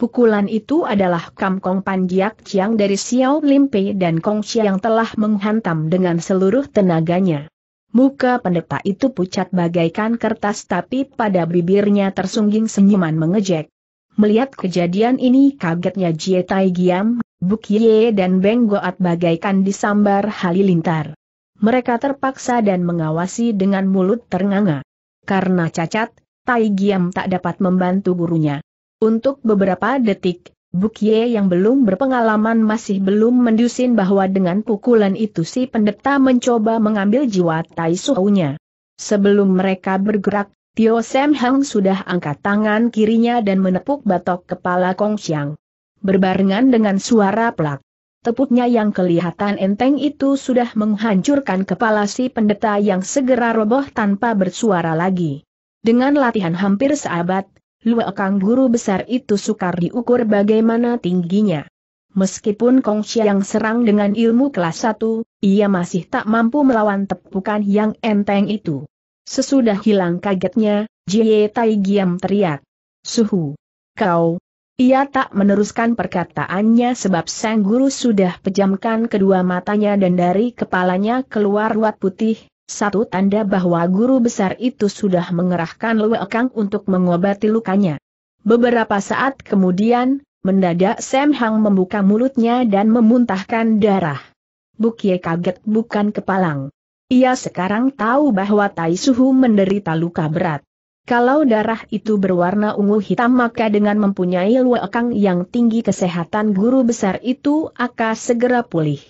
Pukulan itu adalah Kam Kong Pan Jiak Chiang dari Xiao Limpe dan Kong Xiang telah menghantam dengan seluruh tenaganya. Muka pendeta itu pucat bagaikan kertas tapi pada bibirnya tersungging senyuman mengejek. Melihat kejadian ini kagetnya Jie Tai Giam, Bu Kie dan Beng Goat bagaikan disambar halilintar. Mereka terpaksa dan mengawasi dengan mulut ternganga. Karena cacat, Tai Giam tak dapat membantu gurunya. Untuk beberapa detik, Bu Kie yang belum berpengalaman masih belum mendusin bahwa dengan pukulan itu si pendeta mencoba mengambil jiwa Tai Suo-nya. Sebelum mereka bergerak, Tio Sam Hang sudah angkat tangan kirinya dan menepuk batok kepala Kong Xiang. Berbarengan dengan suara pelak, tepuknya yang kelihatan enteng itu sudah menghancurkan kepala si pendeta yang segera roboh tanpa bersuara lagi. Dengan latihan hampir seabad, Lue Kang guru besar itu sukar diukur bagaimana tingginya. Meskipun Kong Xiang serang dengan ilmu kelas satu, ia masih tak mampu melawan tepukan yang enteng itu. Sesudah hilang kagetnya, Jie Tai Giam teriak. Suhu! Kau! Ia tak meneruskan perkataannya sebab sang guru sudah pejamkan kedua matanya dan dari kepalanya keluar ruat putih, satu tanda bahwa guru besar itu sudah mengerahkan Lue Kang untuk mengobati lukanya. Beberapa saat kemudian, mendadak Sam Hang membuka mulutnya dan memuntahkan darah. Bu Kie kaget bukan kepalang. Ia sekarang tahu bahwa Tai Suhu menderita luka berat. Kalau darah itu berwarna ungu hitam maka dengan mempunyai Lue Kang yang tinggi kesehatan guru besar itu akan segera pulih.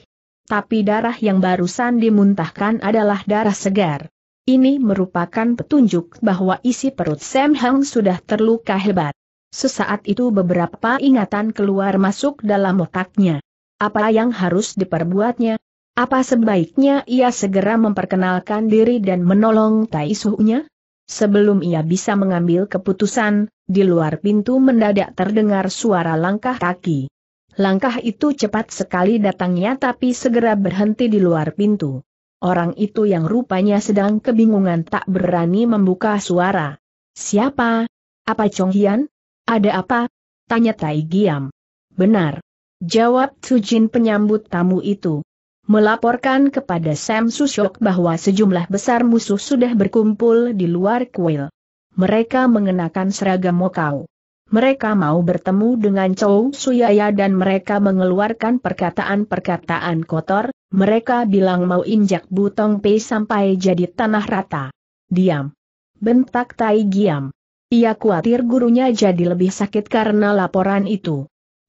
Tapi darah yang barusan dimuntahkan adalah darah segar. Ini merupakan petunjuk bahwa isi perut Sam Hang sudah terluka hebat. Sesaat itu beberapa ingatan keluar masuk dalam otaknya. Apa yang harus diperbuatnya? Apa sebaiknya ia segera memperkenalkan diri dan menolong Tai Suhu-nya? Sebelum ia bisa mengambil keputusan, di luar pintu mendadak terdengar suara langkah kaki. Langkah itu cepat sekali datangnya tapi segera berhenti di luar pintu. Orang itu yang rupanya sedang kebingungan tak berani membuka suara. Siapa? Apa Chong Hian? Ada apa? Tanya Tai Giam. Benar, jawab Su Jin penyambut tamu itu. Melaporkan kepada Sam Susyok bahwa sejumlah besar musuh sudah berkumpul di luar kuil. Mereka mengenakan seragam Mokau. Mereka mau bertemu dengan Chow Suyaya dan mereka mengeluarkan perkataan-perkataan kotor. Mereka bilang mau injak Butong Pei sampai jadi tanah rata. Diam! Bentak Tai Giam. Ia khawatir gurunya jadi lebih sakit karena laporan itu.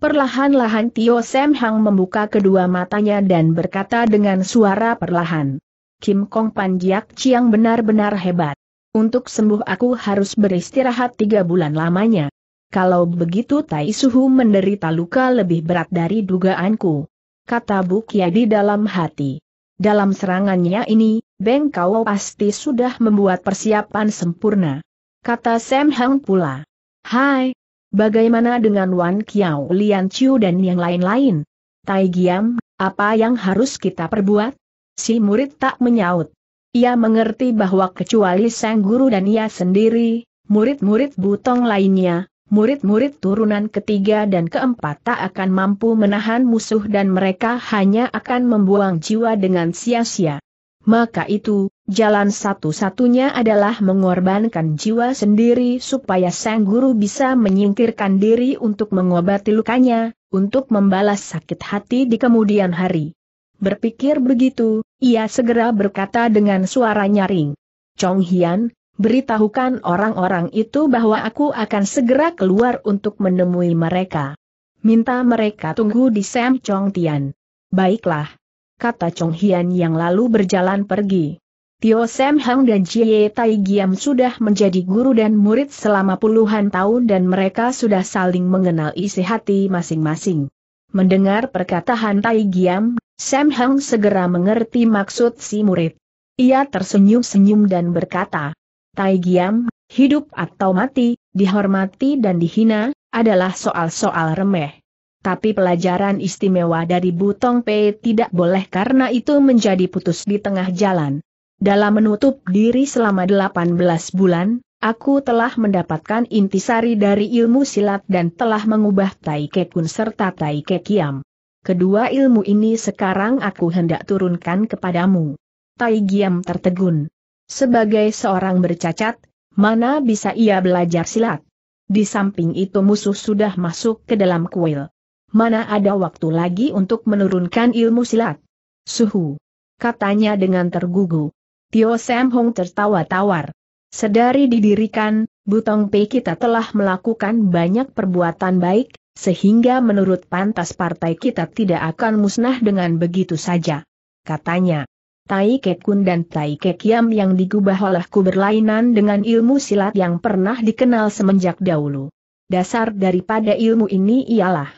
Perlahan-lahan Tio Sam Hang membuka kedua matanya dan berkata dengan suara perlahan, "Kim Kong Pan Jiak Chiang benar-benar hebat. Untuk sembuh aku harus beristirahat tiga bulan lamanya. Kalau begitu Tai Suhu menderita luka lebih berat dari dugaanku," kata Bu Kia di dalam hati. Dalam serangannya ini, Beng Kau pasti sudah membuat persiapan sempurna, kata Sam Hang pula. "Hai, bagaimana dengan Wan Kiao, Lian Chiu dan yang lain-lain? Tai Giam, apa yang harus kita perbuat?" Si murid tak menyaut. Ia mengerti bahwa kecuali sang guru dan ia sendiri, murid-murid Butong lainnya, murid-murid turunan ketiga dan keempat tak akan mampu menahan musuh dan mereka hanya akan membuang jiwa dengan sia-sia. Maka itu, jalan satu-satunya adalah mengorbankan jiwa sendiri supaya sang guru bisa menyingkirkan diri untuk mengobati lukanya, untuk membalas sakit hati di kemudian hari. Berpikir begitu, ia segera berkata dengan suara nyaring, "Chong Hian, beritahukan orang-orang itu bahwa aku akan segera keluar untuk menemui mereka. Minta mereka tunggu di Sam Chong Tian." "Baiklah," kata Chong Hian yang lalu berjalan pergi. Tio Sam Hang dan Jie Tai Giam sudah menjadi guru dan murid selama puluhan tahun dan mereka sudah saling mengenal isi hati masing-masing. Mendengar perkataan Tai Giam, Sam Hang segera mengerti maksud si murid. Ia tersenyum-senyum dan berkata, "Tai Giam, hidup atau mati, dihormati dan dihina, adalah soal-soal remeh. Tapi pelajaran istimewa dari Butong Pei tidak boleh karena itu menjadi putus di tengah jalan. Dalam menutup diri selama delapan belas bulan, aku telah mendapatkan intisari dari ilmu silat dan telah mengubah Tai Ke Kun serta Tai Ke Kiam. Kedua ilmu ini sekarang aku hendak turunkan kepadamu." Tai Giam tertegun. Sebagai seorang bercacat, mana bisa ia belajar silat? Di samping itu musuh sudah masuk ke dalam kuil. Mana ada waktu lagi untuk menurunkan ilmu silat? "Suhu," katanya dengan tergugu. Tio Sam Hong tertawa tawar. "Sedari didirikan, Butong Pei kita telah melakukan banyak perbuatan baik, sehingga menurut pantas partai kita tidak akan musnah dengan begitu saja," katanya. "Tai Ke Kun dan Tai Ke Kiam yang digubah olehku berlainan dengan ilmu silat yang pernah dikenal semenjak dahulu. Dasar daripada ilmu ini ialah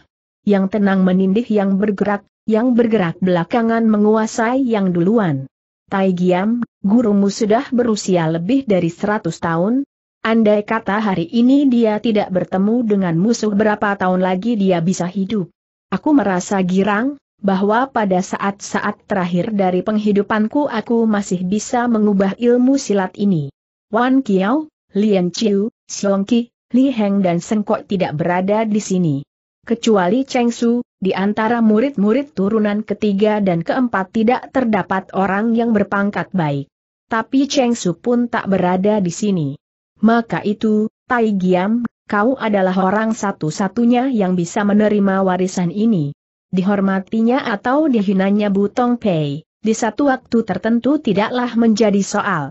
yang tenang menindih yang bergerak, yang bergerak belakangan menguasai yang duluan. Tai Giam, gurumu sudah berusia lebih dari seratus tahun. Andai kata hari ini dia tidak bertemu dengan musuh, berapa tahun lagi dia bisa hidup? Aku merasa girang, bahwa pada saat-saat terakhir dari penghidupanku aku masih bisa mengubah ilmu silat ini. Wan Kiao, Lian Chiu, Xiong Qi, Li Heng dan Seng Kok tidak berada di sini. Kecuali Cheng Su, di antara murid-murid turunan ketiga dan keempat tidak terdapat orang yang berpangkat baik. Tapi Cheng Su pun tak berada di sini. Maka itu, Tai Giam, kau adalah orang satu-satunya yang bisa menerima warisan ini. Dihormatinya atau dihinanya Butong Pei, di satu waktu tertentu tidaklah menjadi soal.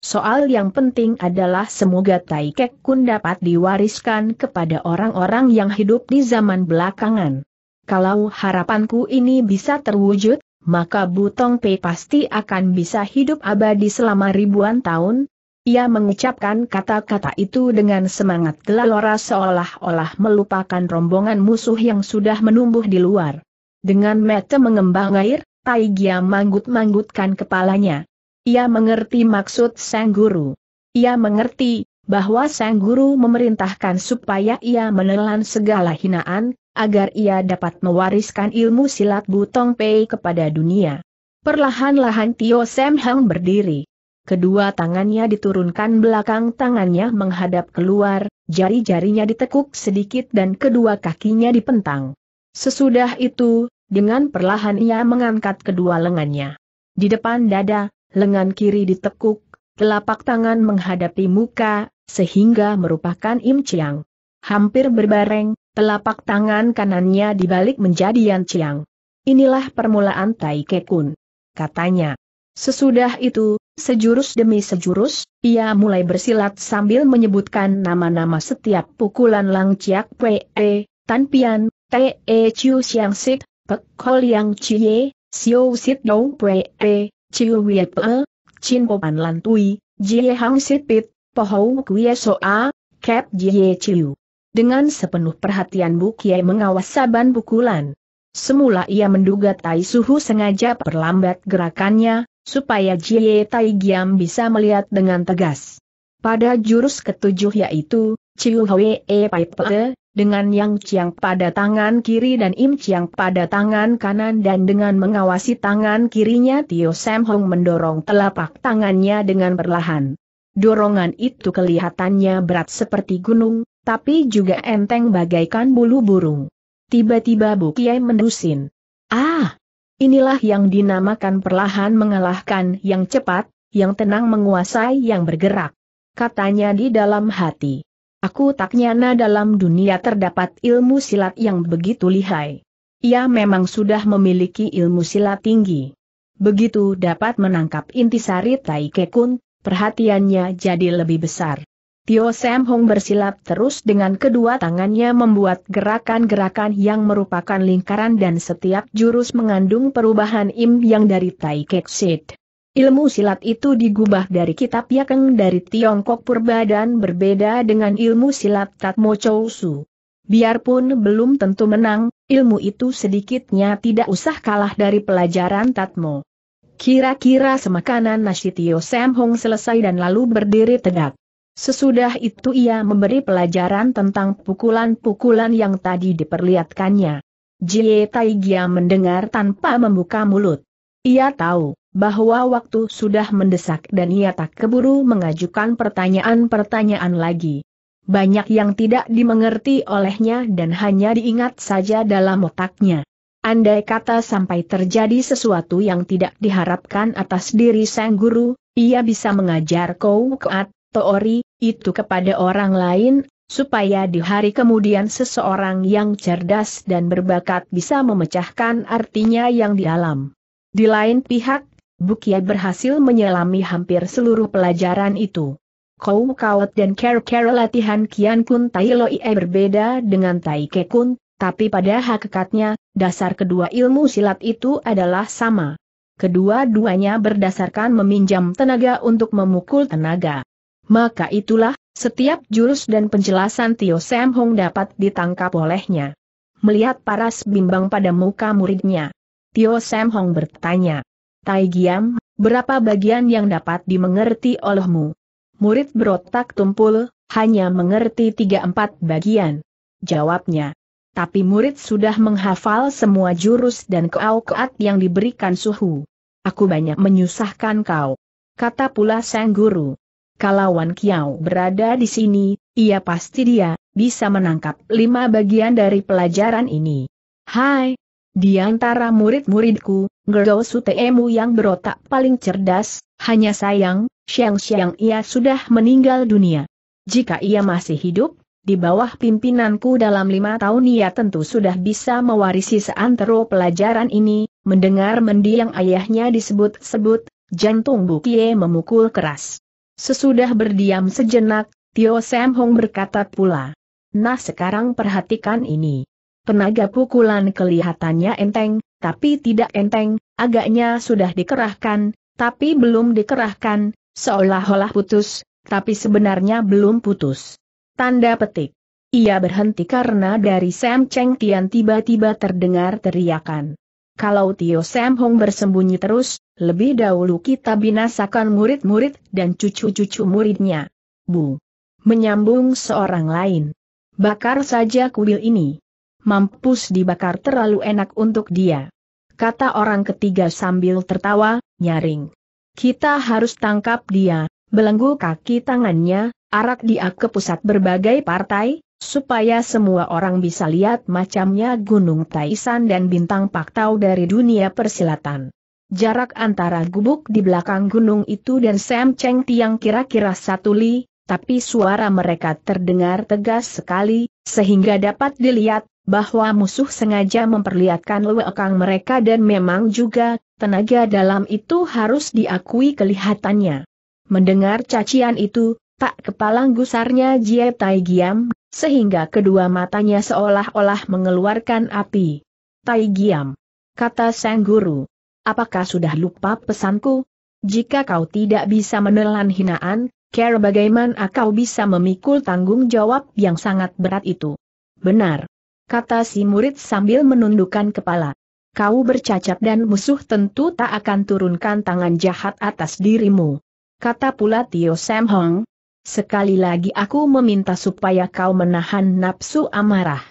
Soal yang penting adalah semoga Tai Ke Kun dapat diwariskan kepada orang-orang yang hidup di zaman belakangan. Kalau harapanku ini bisa terwujud, maka Butong Pei pasti akan bisa hidup abadi selama ribuan tahun." Ia mengucapkan kata-kata itu dengan semangat gelora seolah-olah melupakan rombongan musuh yang sudah menumbuh di luar. Dengan mata mengembang air, Tai Giam manggut-manggutkan kepalanya. Ia mengerti maksud sang guru. Ia mengerti bahwa sang guru memerintahkan supaya ia menelan segala hinaan, agar ia dapat mewariskan ilmu silat Butong Pei kepada dunia. Perlahan-lahan Tio Sam Hang berdiri. Kedua tangannya diturunkan, belakang tangannya menghadap keluar, jari-jarinya ditekuk sedikit dan kedua kakinya dipentang. Sesudah itu, dengan perlahan ia mengangkat kedua lengannya. Di depan dada, lengan kiri ditekuk, telapak tangan menghadapi muka, sehingga merupakan Im Chiang. Hampir berbareng, telapak tangan kanannya dibalik menjadi Yan Chiang. "Inilah permulaan Tai Ke Kun," katanya. Sesudah itu, sejurus demi sejurus, ia mulai bersilat sambil menyebutkan nama-nama setiap pukulan Lang Chiak Pei, Tan Pian, Te Chiu Xiang Sik, Pek Ko Liang Chie, Siu Sit Dou Pre E, Chiu Wei Pe, Chin Po Pan Lan Tui, Jie Hang Sit Pit, Po Hou Kue Soa, Kep Jie Chiu. Dengan sepenuh perhatian Bu Kie mengawas saban pukulan. Semula ia menduga Tai Suhu sengaja perlambat gerakannya, supaya Jie Tai Giam bisa melihat dengan tegas. Pada jurus ketujuh yaitu, Chiu Hwe E Pai Pe, dengan Yang Chiang pada tangan kiri dan Im Chiang pada tangan kanan dan dengan mengawasi tangan kirinya Tio Sam Hong mendorong telapak tangannya dengan perlahan. Dorongan itu kelihatannya berat seperti gunung, tapi juga enteng bagaikan bulu burung. Tiba-tiba Bu Kie mendusin. Ah! Inilah yang dinamakan perlahan mengalahkan yang cepat, yang tenang menguasai yang bergerak. Katanya di dalam hati. Aku tak nyana dalam dunia terdapat ilmu silat yang begitu lihai. Ia memang sudah memiliki ilmu silat tinggi. Begitu dapat menangkap intisari Tai Kekun, perhatiannya jadi lebih besar. Tio Sam Hong bersilap terus dengan kedua tangannya membuat gerakan-gerakan yang merupakan lingkaran dan setiap jurus mengandung perubahan im yang dari Tai Kek Sit. Ilmu silat itu digubah dari kitab Yakeng dari Tiongkok purba dan berbeda dengan ilmu silat Tatmo Chou Su. Biarpun belum tentu menang, ilmu itu sedikitnya tidak usah kalah dari pelajaran Tatmo. Kira-kira semakanan nasi Tio Sam Hong selesai dan lalu berdiri tegak. Sesudah itu ia memberi pelajaran tentang pukulan-pukulan yang tadi diperlihatkannya. Jie Tai Giam mendengar tanpa membuka mulut. Ia tahu bahwa waktu sudah mendesak dan ia tak keburu mengajukan pertanyaan-pertanyaan lagi. Banyak yang tidak dimengerti olehnya dan hanya diingat saja dalam otaknya. Andai kata sampai terjadi sesuatu yang tidak diharapkan atas diri sang guru, ia bisa mengajar Kou Keat, teori, itu kepada orang lain, supaya di hari kemudian seseorang yang cerdas dan berbakat bisa memecahkan artinya yang di dalam. Di lain pihak, Bu Kie berhasil menyelami hampir seluruh pelajaran itu. Kou Kaut dan care-care latihan Kian Kun Tai Loi berbeda dengan Tai Ke Kun, tapi pada hakikatnya, dasar kedua ilmu silat itu adalah sama. Kedua-duanya berdasarkan meminjam tenaga untuk memukul tenaga. Maka itulah, setiap jurus dan penjelasan Tio Sam Hong dapat ditangkap olehnya. Melihat paras bimbang pada muka muridnya, Tio Sam Hong bertanya, Tai Giam, berapa bagian yang dapat dimengerti olehmu? Murid berotak tumpul, hanya mengerti tiga empat bagian. Jawabnya. Tapi murid sudah menghafal semua jurus dan keau-keat yang diberikan suhu. Aku banyak menyusahkan kau. Kata pula sang guru. Kalau Wan Kiau berada di sini, ia pasti dia bisa menangkap lima bagian dari pelajaran ini. Hai! Di antara murid-muridku, Gerdo Sutemu yang berotak paling cerdas, hanya sayang, siang-siang ia sudah meninggal dunia. Jika ia masih hidup, di bawah pimpinanku dalam lima tahun ia tentu sudah bisa mewarisi seantero pelajaran ini. Mendengar mendiang ayahnya disebut-sebut, jantung Bu Kie memukul keras. Sesudah berdiam sejenak, Tio Sam Hong berkata pula, nah sekarang perhatikan ini. Tenaga pukulan kelihatannya enteng, tapi tidak enteng, agaknya sudah dikerahkan, tapi belum dikerahkan, seolah-olah putus, tapi sebenarnya belum putus. Tanda petik. Ia berhenti karena dari Sam Cheng Tian tiba-tiba terdengar teriakan. Kalau Tio Sam Hong bersembunyi terus, lebih dahulu kita binasakan murid-murid dan cucu-cucu muridnya. Bu. Menyambung seorang lain. Bakar saja kuil ini. Mampus dibakar terlalu enak untuk dia. Kata orang ketiga sambil tertawa, nyaring. Kita harus tangkap dia, belenggu kaki tangannya, arak dia ke pusat berbagai partai, supaya semua orang bisa lihat macamnya Gunung Taisan dan bintang paktau dari dunia persilatan. Jarak antara gubuk di belakang gunung itu dan Sam Cheng Tiang kira-kira satu li, tapi suara mereka terdengar tegas sekali, sehingga dapat dilihat bahwa musuh sengaja memperlihatkan lewekang mereka dan memang juga, tenaga dalam itu harus diakui kelihatannya. Mendengar cacian itu, Pak kepala gusarnya Jie Tai Giam, sehingga kedua matanya seolah-olah mengeluarkan api. Tai Giam, kata sang guru, apakah sudah lupa pesanku? Jika kau tidak bisa menelan hinaan, kira bagaimana kau bisa memikul tanggung jawab yang sangat berat itu? Benar, kata si murid sambil menundukkan kepala. Kau bercacat dan musuh tentu tak akan turunkan tangan jahat atas dirimu. Kata pula Tio Sam Hong. Sekali lagi aku meminta supaya kau menahan nafsu amarah.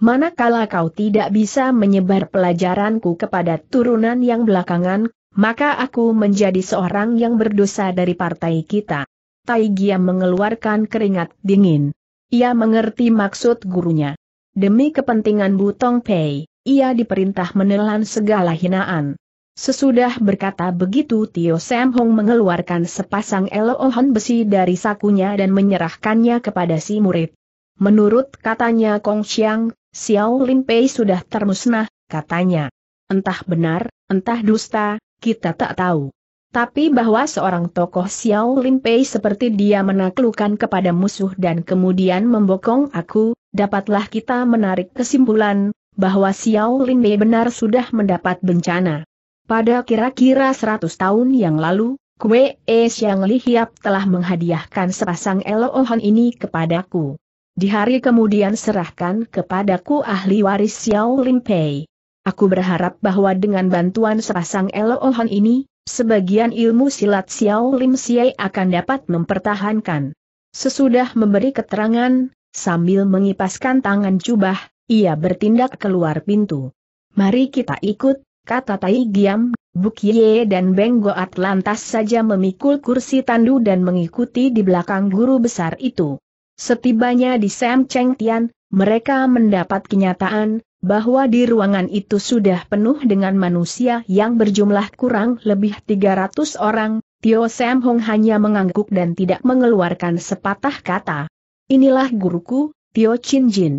Manakala kau tidak bisa menyebar pelajaranku kepada turunan yang belakangan, maka aku menjadi seorang yang berdosa dari partai kita. Tai Giam mengeluarkan keringat dingin. Ia mengerti maksud gurunya. Demi kepentingan Bu Tong Pei, ia diperintah menelan segala hinaan. Sesudah berkata begitu, Tio Sam Hong mengeluarkan sepasang elohon besi dari sakunya dan menyerahkannya kepada si murid. Menurut katanya Kong Xiang, Xiao Lin Pei sudah termusnah, katanya. Entah benar, entah dusta, kita tak tahu. Tapi bahwa seorang tokoh Xiao Lin Pei seperti dia menaklukkan kepada musuh dan kemudian membokong aku, dapatlah kita menarik kesimpulan bahwa Xiao Lin Pei benar sudah mendapat bencana. Pada kira-kira seratus tahun yang lalu, Kwee Siang Li Hiap telah menghadiahkan sepasang elohon ini kepadaku. Di hari kemudian serahkan kepadaku ahli waris Xiao Lin Pei. Aku berharap bahwa dengan bantuan sepasang elohon ini, sebagian ilmu silat Xiao Lim Siai akan dapat mempertahankan. Sesudah memberi keterangan, sambil mengipaskan tangan jubah, ia bertindak keluar pintu. Mari kita ikut, kata Tai Giam. Buk Ye dan Beng Goat lantas saja memikul kursi tandu dan mengikuti di belakang guru besar itu. Setibanya di Sam Cheng Tian, mereka mendapat kenyataan bahwa di ruangan itu sudah penuh dengan manusia yang berjumlah kurang lebih tiga ratus orang, Tio Sam Hong hanya mengangguk dan tidak mengeluarkan sepatah kata. Inilah guruku, Tio Chin Jin,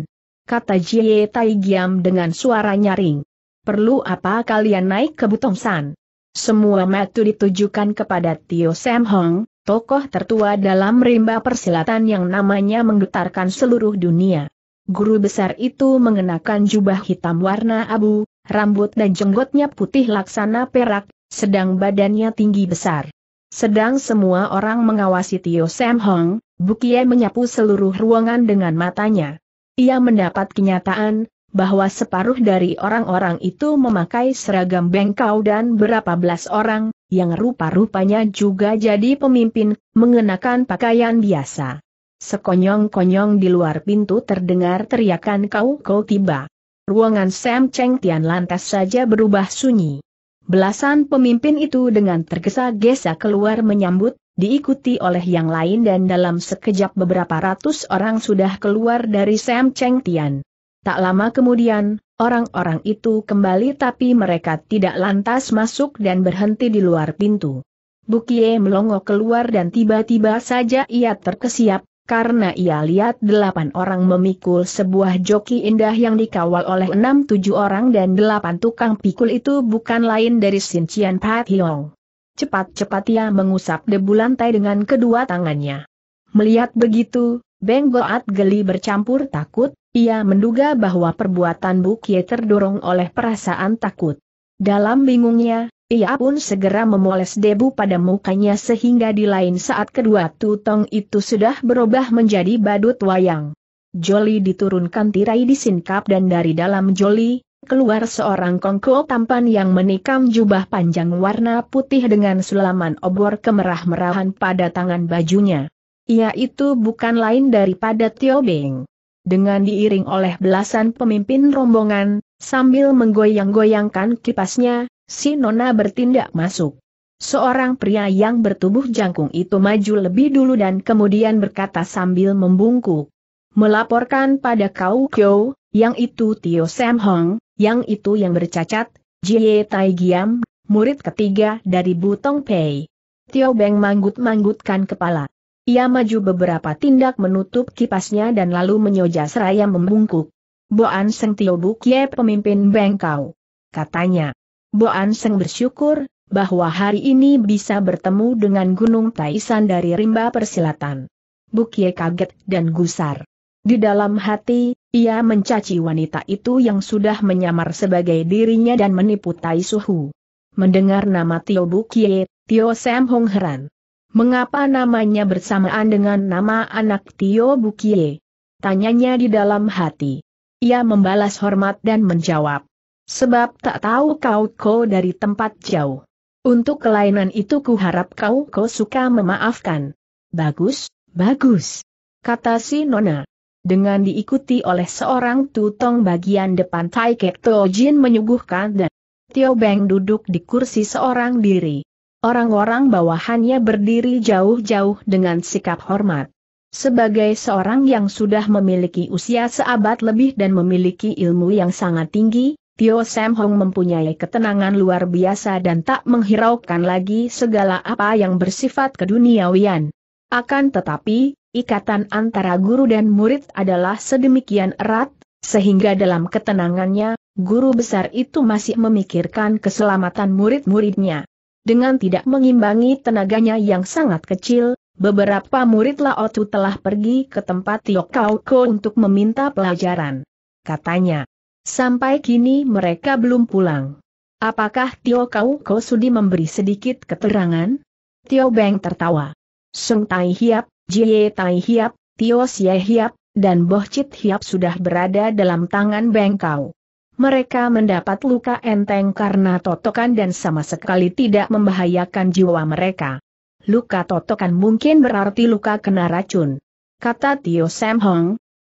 kata Jie Tai Giam dengan suara nyaring. Perlu apa kalian naik ke Butongsan? Semua mata ditujukan kepada Tio Sam Hong, tokoh tertua dalam rimba persilatan yang namanya menggetarkan seluruh dunia. Guru besar itu mengenakan jubah hitam warna abu, rambut dan jenggotnya putih laksana perak, sedang badannya tinggi besar. Sedang semua orang mengawasi Tio Sam Hong, Buk Ye menyapu seluruh ruangan dengan matanya. Ia mendapat kenyataan bahwa separuh dari orang-orang itu memakai seragam bengkau dan berapa belas orang, yang rupa-rupanya juga jadi pemimpin, mengenakan pakaian biasa. Sekonyong-konyong di luar pintu terdengar teriakan kau kau tiba. Ruangan Sam Cheng Tian lantas saja berubah sunyi. Belasan pemimpin itu dengan tergesa-gesa keluar menyambut, diikuti oleh yang lain dan dalam sekejap beberapa ratus orang sudah keluar dari Sam Cheng Tian. Tak lama kemudian, orang-orang itu kembali tapi mereka tidak lantas masuk dan berhenti di luar pintu. Buk Ye melongo keluar dan tiba-tiba saja ia terkesiap, karena ia lihat delapan orang memikul sebuah joki indah yang dikawal oleh enam tujuh orang dan delapan tukang pikul itu bukan lain dari Sin Cian Pat Hiong. Cepat-cepat ia mengusap debu lantai dengan kedua tangannya. Melihat begitu, Beng Goat geli bercampur takut. Ia menduga bahwa perbuatan Buk Ye terdorong oleh perasaan takut. Dalam bingungnya, ia pun segera memoles debu pada mukanya sehingga di lain saat kedua tutong itu sudah berubah menjadi badut wayang. Joli diturunkan tirai disingkap dan dari dalam joli, keluar seorang kongko tampan yang menikam jubah panjang warna putih dengan sulaman obor kemerah-merahan pada tangan bajunya. Ia itu bukan lain daripada Tio Beng. Dengan diiring oleh belasan pemimpin rombongan, sambil menggoyang-goyangkan kipasnya, si nona bertindak masuk. Seorang pria yang bertubuh jangkung itu maju lebih dulu dan kemudian berkata sambil membungkuk. Melaporkan pada Kau Kyo, yang itu Tio Sam Hong, yang itu yang bercacat, Jie Tai Giam, murid ketiga dari Bu Tong Pei. Tio Beng manggut-manggutkan kepala. Ia maju beberapa tindak menutup kipasnya dan lalu menyoja seraya membungkuk. Boan Seng Tio Buk Ye pemimpin bengkau, katanya. Boan Seng bersyukur bahwa hari ini bisa bertemu dengan Gunung Taisan dari rimba persilatan. Bukie kaget dan gusar. Di dalam hati, ia mencaci wanita itu yang sudah menyamar sebagai dirinya dan menipu Tai Suhu. Mendengar nama Tio Bukie, Tio Sam Hong heran. Mengapa namanya bersamaan dengan nama anak Tio Bukie? Tanyanya di dalam hati. Ia membalas hormat dan menjawab. Sebab tak tahu kau ko dari tempat jauh. Untuk kelainan itu ku harap kau ko suka memaafkan. Bagus, bagus, kata si Nona. Dengan diikuti oleh seorang tutong bagian depan Tai Kek To Jin menyuguhkan dan Tio Beng duduk di kursi seorang diri. Orang-orang bawahannya berdiri jauh-jauh dengan sikap hormat. Sebagai seorang yang sudah memiliki usia seabad lebih dan memiliki ilmu yang sangat tinggi, Tio Sam Hong mempunyai ketenangan luar biasa dan tak menghiraukan lagi segala apa yang bersifat keduniawian. Akan tetapi, ikatan antara guru dan murid adalah sedemikian erat, sehingga dalam ketenangannya, guru besar itu masih memikirkan keselamatan murid-muridnya. Dengan tidak mengimbangi tenaganya yang sangat kecil, beberapa murid Laotu telah pergi ke tempat Tio Kau Ko untuk meminta pelajaran. Katanya, sampai kini mereka belum pulang. Apakah Tio Kau Ko sudi memberi sedikit keterangan? Tio Beng tertawa. Sung Tai Hiap, Jie Tai Hiap, Tio Xie Hiap, dan Boh Chit Hiap sudah berada dalam tangan Beng Kau. Mereka mendapat luka enteng karena totokan dan sama sekali tidak membahayakan jiwa mereka. Luka totokan mungkin berarti luka kena racun, kata Tio Sam Hong.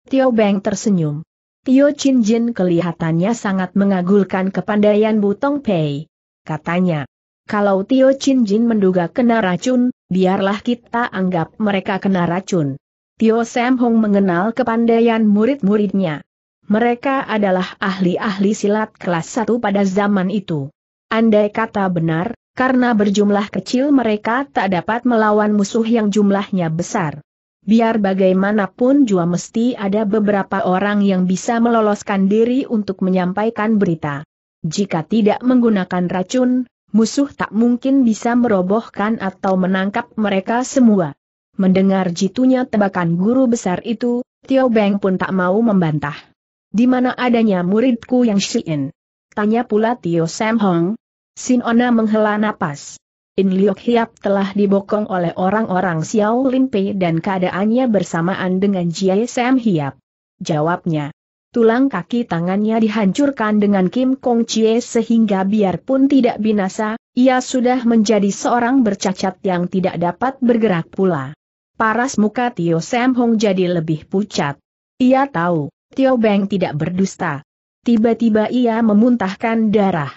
Tio Beng tersenyum. Tio Chin Jin kelihatannya sangat mengagulkan kepandaian Butong Pei. Katanya, kalau Tio Chin Jin menduga kena racun, biarlah kita anggap mereka kena racun. Tio Sam Hong mengenal kepandaian murid-muridnya. Mereka adalah ahli-ahli silat kelas satu pada zaman itu. Andai kata benar, karena berjumlah kecil mereka tak dapat melawan musuh yang jumlahnya besar. Biar bagaimanapun jua mesti ada beberapa orang yang bisa meloloskan diri untuk menyampaikan berita. Jika tidak menggunakan racun, musuh tak mungkin bisa merobohkan atau menangkap mereka semua. Mendengar jitunya tebakan guru besar itu, Tio Beng pun tak mau membantah. Di mana adanya muridku yang Shin? Tanya pula Tio Sam Hong. Sinona menghela napas. In Liok Hiap telah dibokong oleh orang-orang Xiao Lin Pei dan keadaannya bersamaan dengan Jie Sam Hiap. Jawabnya. Tulang kaki tangannya dihancurkan dengan Kim Kong Chie sehingga biarpun tidak binasa, ia sudah menjadi seorang bercacat yang tidak dapat bergerak pula. Paras muka Tio Sam Hong jadi lebih pucat. Ia tahu, Tio Beng tidak berdusta. Tiba-tiba ia memuntahkan darah.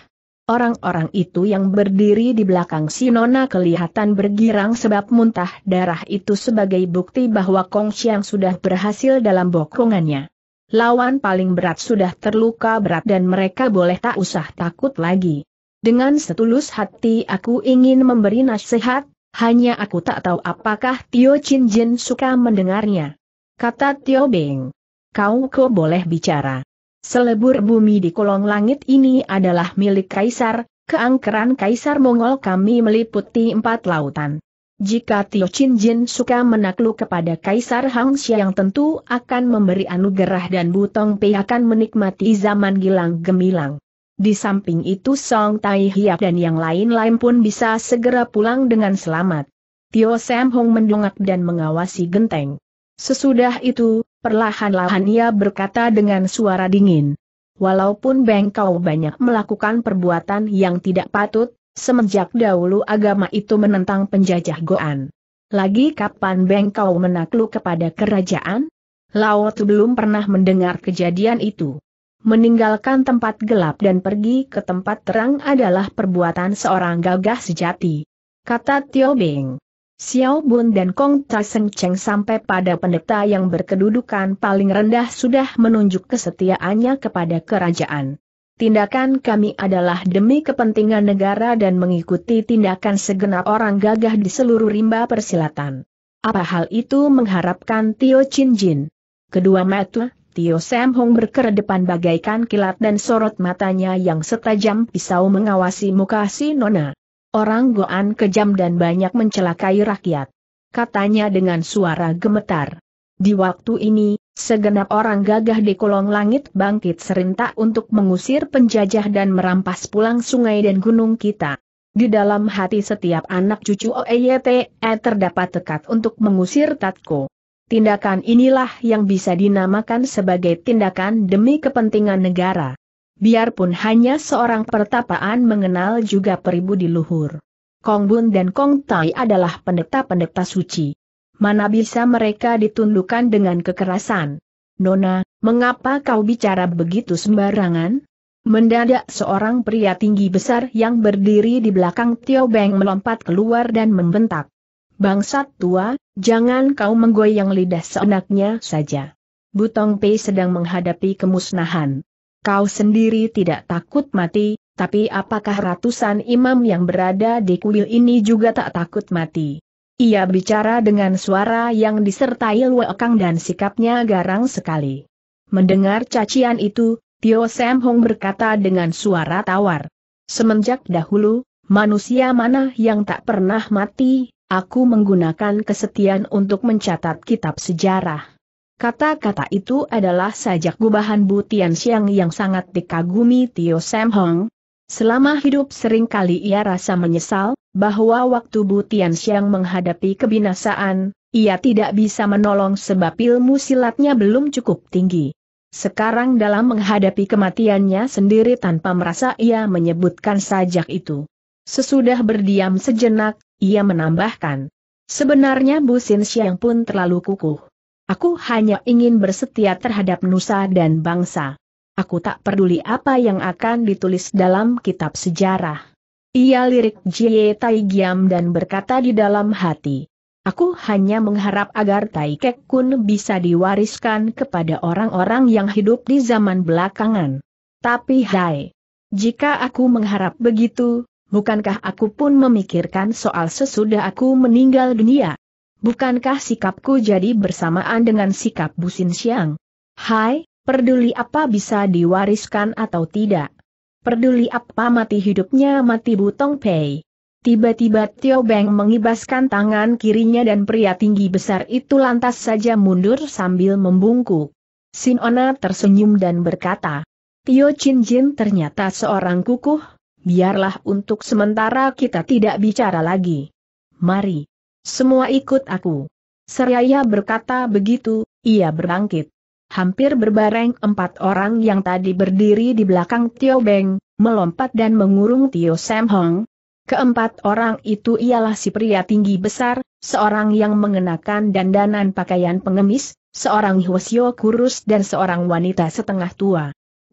Orang-orang itu yang berdiri di belakang si Nona kelihatan bergirang sebab muntah darah itu sebagai bukti bahwa Kong Chiang sudah berhasil dalam bokongannya. Lawan paling berat sudah terluka berat dan mereka boleh tak usah takut lagi. Dengan setulus hati aku ingin memberi nasihat, hanya aku tak tahu apakah Tio Chin Jin suka mendengarnya. Kata Tio Beng. Kau kok boleh bicara. Selebur bumi di kolong langit ini adalah milik Kaisar, keangkeran Kaisar Mongol kami meliputi empat lautan. Jika Tio Chin Jin suka menakluk kepada Kaisar Hang Xiang tentu akan memberi anugerah dan Butong Pei akan menikmati zaman gilang gemilang. Di samping itu Song Tai Hiap dan yang lain-lain pun bisa segera pulang dengan selamat. Tio Sam Hong mendongak dan mengawasi genteng. Sesudah itu, perlahan-lahan ia berkata dengan suara dingin. Walaupun Beng Kau banyak melakukan perbuatan yang tidak patut, semenjak dahulu agama itu menentang penjajah Goan. Lagi kapan Beng Kau menakluk kepada kerajaan? Laotu belum pernah mendengar kejadian itu. Meninggalkan tempat gelap dan pergi ke tempat terang adalah perbuatan seorang gagah sejati. Kata Tio Beng. Xiao Bun dan Kong Tai Seng Cheng sampai pada pendeta yang berkedudukan paling rendah sudah menunjuk kesetiaannya kepada kerajaan. Tindakan kami adalah demi kepentingan negara dan mengikuti tindakan segenap orang gagah di seluruh rimba persilatan. Apa hal itu mengharapkan Tio Chin Jin? Kedua mata, Tio Sam Hong berkeredepan bagaikan kilat dan sorot matanya yang setajam pisau mengawasi muka si Nona. Orang Goan kejam dan banyak mencelakai rakyat. katanya dengan suara gemetar. Di waktu ini, segenap orang gagah di kolong langit bangkit serentak untuk mengusir penjajah dan merampas pulang sungai dan gunung kita. Di dalam hati setiap anak cucu O E Y T E terdapat tekad untuk mengusir Tatko. Tindakan inilah yang bisa dinamakan sebagai tindakan demi kepentingan negara. Biarpun hanya seorang pertapaan mengenal juga peribudi luhur. Kong Bun dan Kong Tai adalah pendeta-pendeta suci. Mana bisa mereka ditundukkan dengan kekerasan? Nona, mengapa kau bicara begitu sembarangan? Mendadak seorang pria tinggi besar yang berdiri di belakang Tio Beng melompat keluar dan membentak. Bangsat tua, jangan kau menggoyang lidah seenaknya saja. Butong Pei sedang menghadapi kemusnahan. Kau sendiri tidak takut mati, tapi apakah ratusan imam yang berada di kuil ini juga tak takut mati? Ia bicara dengan suara yang disertai luekang dan sikapnya garang sekali. Mendengar cacian itu, Tio Sam Hong berkata dengan suara tawar. Semenjak dahulu, manusia mana yang tak pernah mati, aku menggunakan kesetiaan untuk mencatat kitab sejarah. Kata-kata itu adalah sajak gubahan Bu Tian Siang yang sangat dikagumi Tio Sam Hong. Selama hidup seringkali ia rasa menyesal, bahwa waktu Bu Tian Siang menghadapi kebinasaan, ia tidak bisa menolong sebab ilmu silatnya belum cukup tinggi. Sekarang dalam menghadapi kematiannya sendiri tanpa merasa ia menyebutkan sajak itu. Sesudah berdiam sejenak, ia menambahkan. Sebenarnya Bu Sin Siang pun terlalu kukuh. Aku hanya ingin bersetia terhadap nusa dan bangsa. Aku tak peduli apa yang akan ditulis dalam kitab sejarah. Ia lirik Jie Tai Giam dan berkata di dalam hati. Aku hanya mengharap agar Tai Kek Kun bisa diwariskan kepada orang-orang yang hidup di zaman belakangan. Tapi hai, jika aku mengharap begitu, bukankah aku pun memikirkan soal sesudah aku meninggal dunia? Bukankah sikapku jadi bersamaan dengan sikap Bu Sin Siang? Hai, peduli apa bisa diwariskan atau tidak? Peduli apa mati hidupnya mati Butong Pei? Tiba-tiba Tio Beng mengibaskan tangan kirinya dan pria tinggi besar itu lantas saja mundur sambil membungkuk. Sin Ona tersenyum dan berkata, Tio Chin Jin ternyata seorang kukuh, biarlah untuk sementara kita tidak bicara lagi. Mari, semua ikut aku. Seraya berkata begitu, ia berbangkit. Hampir berbareng empat orang yang tadi berdiri di belakang Tio Beng, melompat dan mengurung Tio Sam Hong. Keempat orang itu ialah si pria tinggi besar, seorang yang mengenakan dandanan pakaian pengemis, seorang hwasyo kurus dan seorang wanita setengah tua.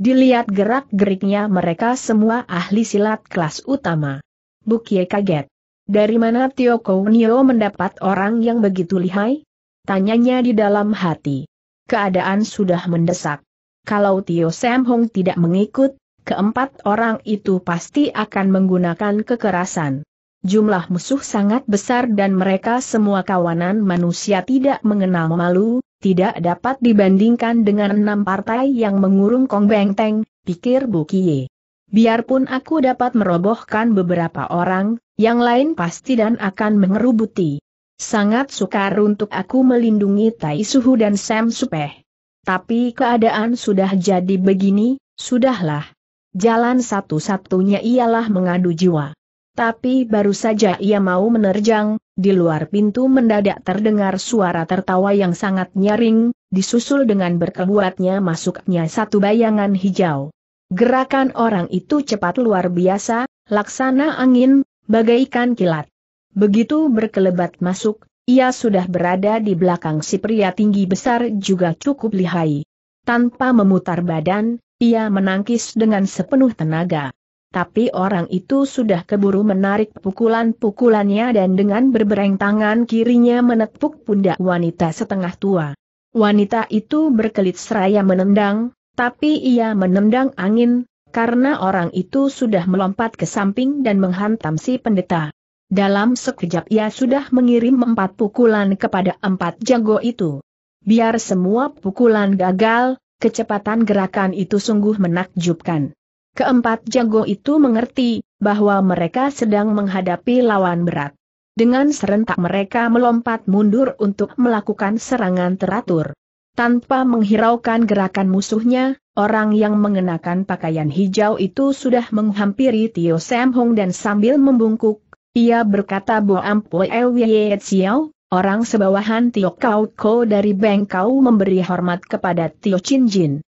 Dilihat gerak-geriknya mereka semua ahli silat kelas utama. Bu Kie kaget. Dari mana Tio Kounio mendapat orang yang begitu lihai? Tanyanya di dalam hati. Keadaan sudah mendesak. Kalau Tio Sam Hong tidak mengikut, keempat orang itu pasti akan menggunakan kekerasan. Jumlah musuh sangat besar dan mereka semua kawanan manusia tidak mengenal malu, tidak dapat dibandingkan dengan enam partai yang mengurung Kong Beng Teng, pikir Bu Kie. Biarpun aku dapat merobohkan beberapa orang, yang lain pasti dan akan mengerubuti. Sangat sukar untuk aku melindungi Tai Suhu dan Sam Supeh. Tapi keadaan sudah jadi begini, sudahlah. Jalan satu-satunya ialah mengadu jiwa. Tapi baru saja ia mau menerjang, di luar pintu mendadak terdengar suara tertawa yang sangat nyaring, disusul dengan berkeluarnya masuknya satu bayangan hijau. Gerakan orang itu cepat luar biasa, laksana angin, bagaikan kilat. Begitu berkelebat masuk, ia sudah berada di belakang si pria tinggi besar juga cukup lihai. Tanpa memutar badan, ia menangkis dengan sepenuh tenaga. Tapi orang itu sudah keburu menarik pukulan-pukulannya dan dengan berbereng tangan kirinya menepuk pundak wanita setengah tua. Wanita itu berkelit seraya menendang, tapi ia menendang angin, karena orang itu sudah melompat ke samping dan menghantam si pendeta. Dalam sekejap ia sudah mengirim empat pukulan kepada empat jago itu. Biar semua pukulan gagal, kecepatan gerakan itu sungguh menakjubkan. Keempat jago itu mengerti bahwa mereka sedang menghadapi lawan berat. Dengan serentak mereka melompat mundur untuk melakukan serangan teratur. Tanpa menghiraukan gerakan musuhnya, orang yang mengenakan pakaian hijau itu sudah menghampiri Tio Sam Hong dan sambil membungkuk, ia berkata, "Bo Ampue Wei Xiao, orang sebawahan Tio Kau Ko dari Bengkau memberi hormat kepada Tio Chin Jin.